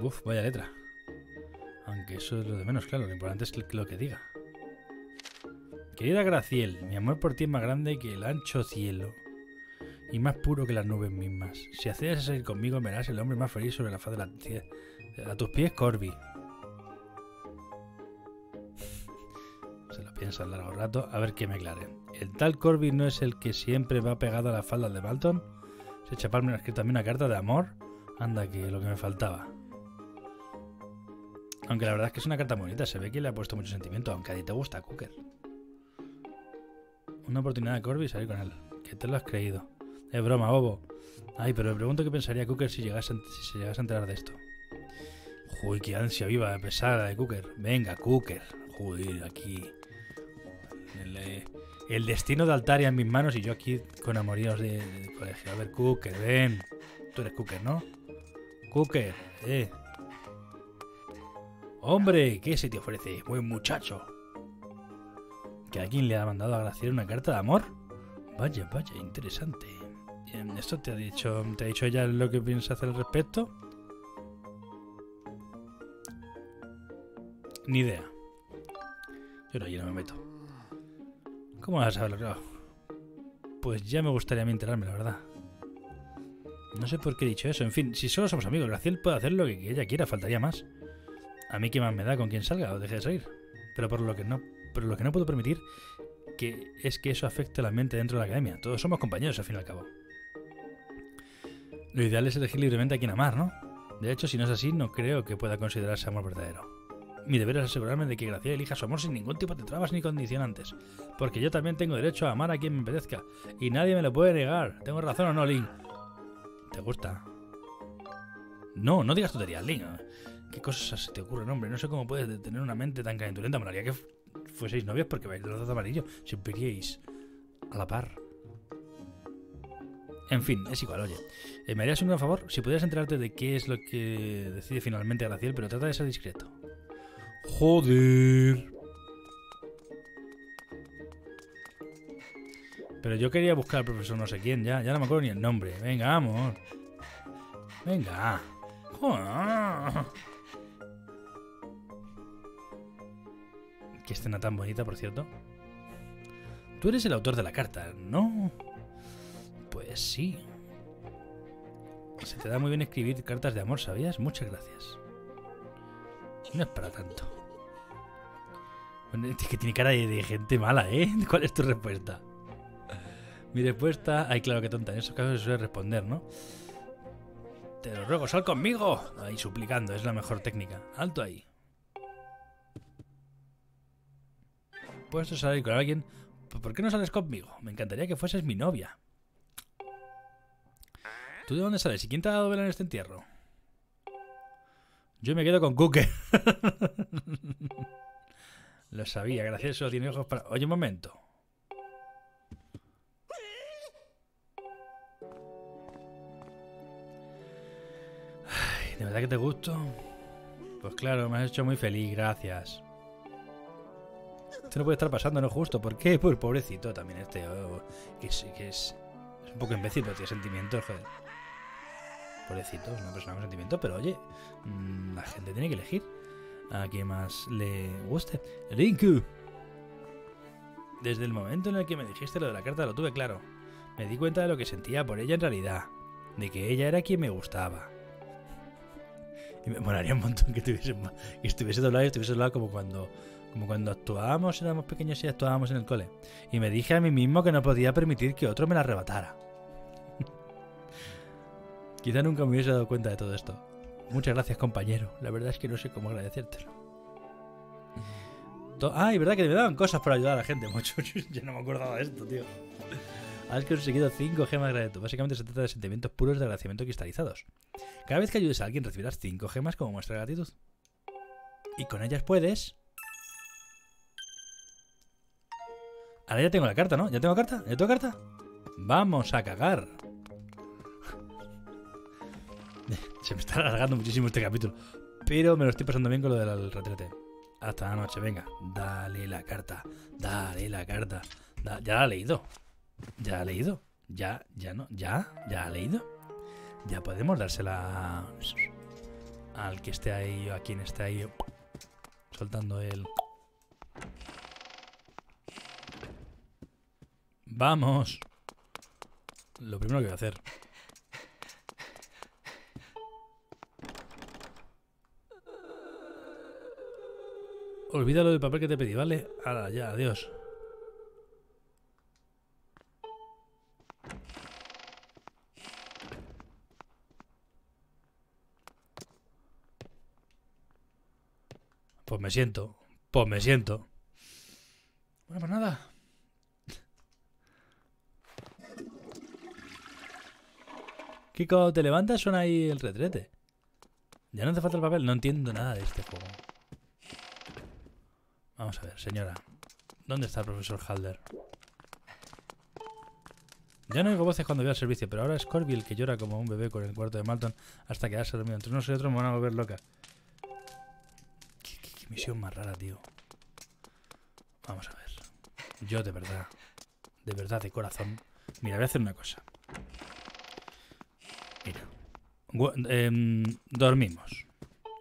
Uf, vaya letra. Aunque eso es lo de menos, claro, lo importante es lo que diga. Querida Graciel, mi amor por ti es más grande que el ancho cielo y más puro que las nubes mismas. Si accedes a salir conmigo, verás el hombre más feliz sobre la faz de la tierra. A tus pies, Corby. Se lo piensa un largo rato. A ver que me aclaren. ¿El tal Corby no es el que siempre va pegado a las faldas de Malton? Se echa palma y ha escrito también una carta de amor. Anda, que lo que me faltaba. Aunque la verdad es que es una carta muy bonita. Se ve que le ha puesto mucho sentimiento. Aunque a ti te gusta, Cooker. Una oportunidad de Corby y salir con él. ¿Qué te lo has creído? Es broma, bobo. Ay, pero me pregunto qué pensaría Cooker si, llegase, si se llegase a enterar de esto. Uy, qué ansia viva de pesada de Cooker. Venga, Cooker. Joder, aquí. El, el destino de Altaria en mis manos y yo aquí con amoríos de, de colegio. A ver, Cooker, ven. Tú eres Cooker, ¿no? Cooker, eh. Hombre, ¿qué se te ofrece? Buen muchacho. ¿Que alguien le ha mandado a Graciela una carta de amor? Vaya, vaya, interesante. ¿Esto te ha dicho, te ha dicho ella lo que piensa hacer al respecto? Ni idea. Yo no, yo no me meto. ¿Cómo vas a saberlo, claro? Pues ya me gustaría a mí enterarme, la verdad. No sé por qué he dicho eso. En fin, si solo somos amigos, Graciela puede hacer lo que ella quiera, faltaría más. A mí qué más me da con quien salga o deje de salir. Pero por lo que no, por lo que no puedo permitir que es que eso afecte la mente dentro de la academia. Todos somos compañeros, al fin y al cabo. Lo ideal es elegir libremente a quien amar, ¿no? De hecho, si no es así, no creo que pueda considerarse amor verdadero. Mi deber es asegurarme de que Graciela elija su amor sin ningún tipo de trabas ni condicionantes. Porque yo también tengo derecho a amar a quien me apetezca. Y nadie me lo puede negar. ¿Tengo razón o no, Link? ¿Te gusta? No, no digas tonterías, Link. ¿Qué cosas se te ocurren, hombre? No sé cómo puedes tener una mente tan calentulenta. Me haría que fueseis novios porque vais de los dos amarillos. Siempre iríais a la par. En fin, es igual, oye. Eh, ¿Me harías un gran favor? Si pudieras enterarte de qué es lo que decide finalmente Graciela, pero trata de ser discreto. Joder. Pero yo quería buscar al profesor no sé quién ya. Ya no me acuerdo ni el nombre. Venga, vamos. Venga. Joder. Qué escena tan bonita, por cierto. Tú eres el autor de la carta, ¿no? Pues sí. Se te da muy bien escribir cartas de amor, ¿sabías? Muchas gracias. No es para tanto. Bueno, es que tiene cara de, de gente mala, ¿eh? ¿Cuál es tu respuesta? Mi respuesta... Ay, claro que tonta. En esos casos se suele responder, ¿no? Te lo ruego, sal conmigo. Ahí suplicando, es la mejor técnica. Alto ahí. Puesto a salir con alguien. ¿Por qué no sales conmigo? Me encantaría que fueses mi novia. ¿Tú de dónde sales? ¿Y quién te ha dado vela en este entierro? Yo me quedo con Cooker. Lo sabía, Graciela solo tiene ojos para... Oye, un momento. ¿De verdad que te gusto? Pues claro, me has hecho muy feliz, gracias. Esto no puede estar pasando, no justo. ¿Por qué? Pues pobrecito también este. Oh, que es, que es, es un poco imbécil, pero tiene sentimientos, joder. Pobrecito, es una persona con sentimientos, pero oye, mmm, la gente tiene que elegir a quien más le guste. Linku. Desde el momento en el que me dijiste lo de la carta lo tuve claro. Me di cuenta de lo que sentía por ella en realidad. De que ella era quien me gustaba. Y me molaría un montón que, tuviese, que estuviese doblado y estuviese doblado como cuando, como cuando actuábamos, éramos pequeños y actuábamos en el cole. Y me dije a mí mismo que no podía permitir que otro me la arrebatara. Quizá nunca me hubiese dado cuenta de todo esto. Muchas gracias, compañero. La verdad es que no sé cómo agradecértelo. Ah, y verdad que me daban cosas para ayudar a la gente mucho. Yo no me acordaba de esto, tío. Has conseguido cinco gemas de gratitud. Básicamente se trata de sentimientos puros de agradecimiento cristalizados. Cada vez que ayudes a alguien recibirás cinco gemas como muestra de gratitud. Y con ellas puedes... Ahora ya tengo la carta, ¿no? ¿Ya tengo carta? ¿Ya tengo carta? ¡Vamos a cagar! Se me está alargando muchísimo este capítulo. Pero me lo estoy pasando bien con lo del retrete. Hasta la noche, venga. Dale la carta. Dale la carta. Da ya la ha leído. Ya ha leído. Ya, ya no. Ya, ya ha leído. Ya podemos dársela al que esté ahí o a quien esté ahí soltando el... ¡Vamos! Lo primero que voy a hacer. Olvídalo del papel que te pedí, ¿vale? Ahora ya, adiós. Pues me siento, pues me siento. Bueno, pues nada. Que cuando te levantas suena ahí el retrete. Ya no hace falta el papel, no entiendo nada de este juego. Vamos a ver, señora. ¿Dónde está el profesor Halder? Ya no oigo voces cuando veo al servicio, pero ahora es Corby el que llora como un bebé con el cuarto de Malton hasta quedarse dormido. Entre unos y otros me van a volver loca. ¿Qué, qué, qué misión más rara, tío? Vamos a ver. Yo de verdad, de verdad, de corazón. Mira, voy a hacer una cosa. Mira. Eh, dormimos.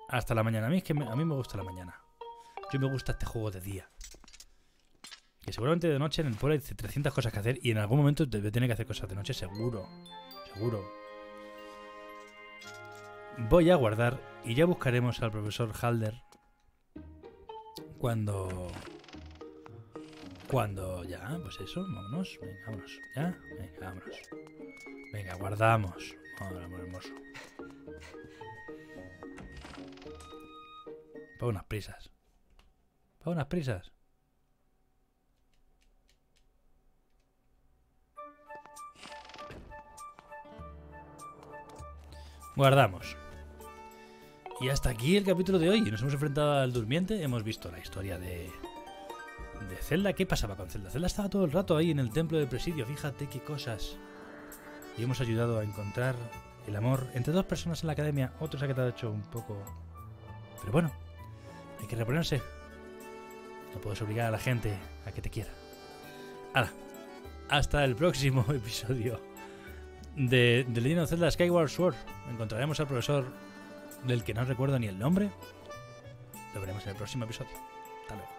Hasta la mañana. A mí, es que me, a mí me gusta la mañana. Yo me gusta este juego de día. Que seguramente de noche en el pueblo hay trescientas cosas que hacer. Y en algún momento te tiene que hacer cosas de noche, seguro. Seguro. Voy a guardar y ya buscaremos al profesor Halder. Cuando... Cuando ya, pues eso, vámonos. Venga, vámonos. Ya, venga, vámonos. Venga, guardamos. Ahora, muy hermoso. Para unas prisas. Para unas prisas. Guardamos. Y hasta aquí el capítulo de hoy. Nos hemos enfrentado al durmiente. Hemos visto la historia de... de Zelda. ¿Qué pasaba con Zelda? Zelda estaba todo el rato ahí en el templo de presidio. Fíjate qué cosas. Y hemos ayudado a encontrar el amor entre dos personas en la academia. Otro se ha quedado hecho un poco... Pero bueno, hay que reponerse. No puedes obligar a la gente a que te quiera. Ahora, hasta el próximo episodio de The Legend of Zelda Skyward Sword. Encontraremos al profesor del que no recuerdo ni el nombre. Lo veremos en el próximo episodio. Hasta luego.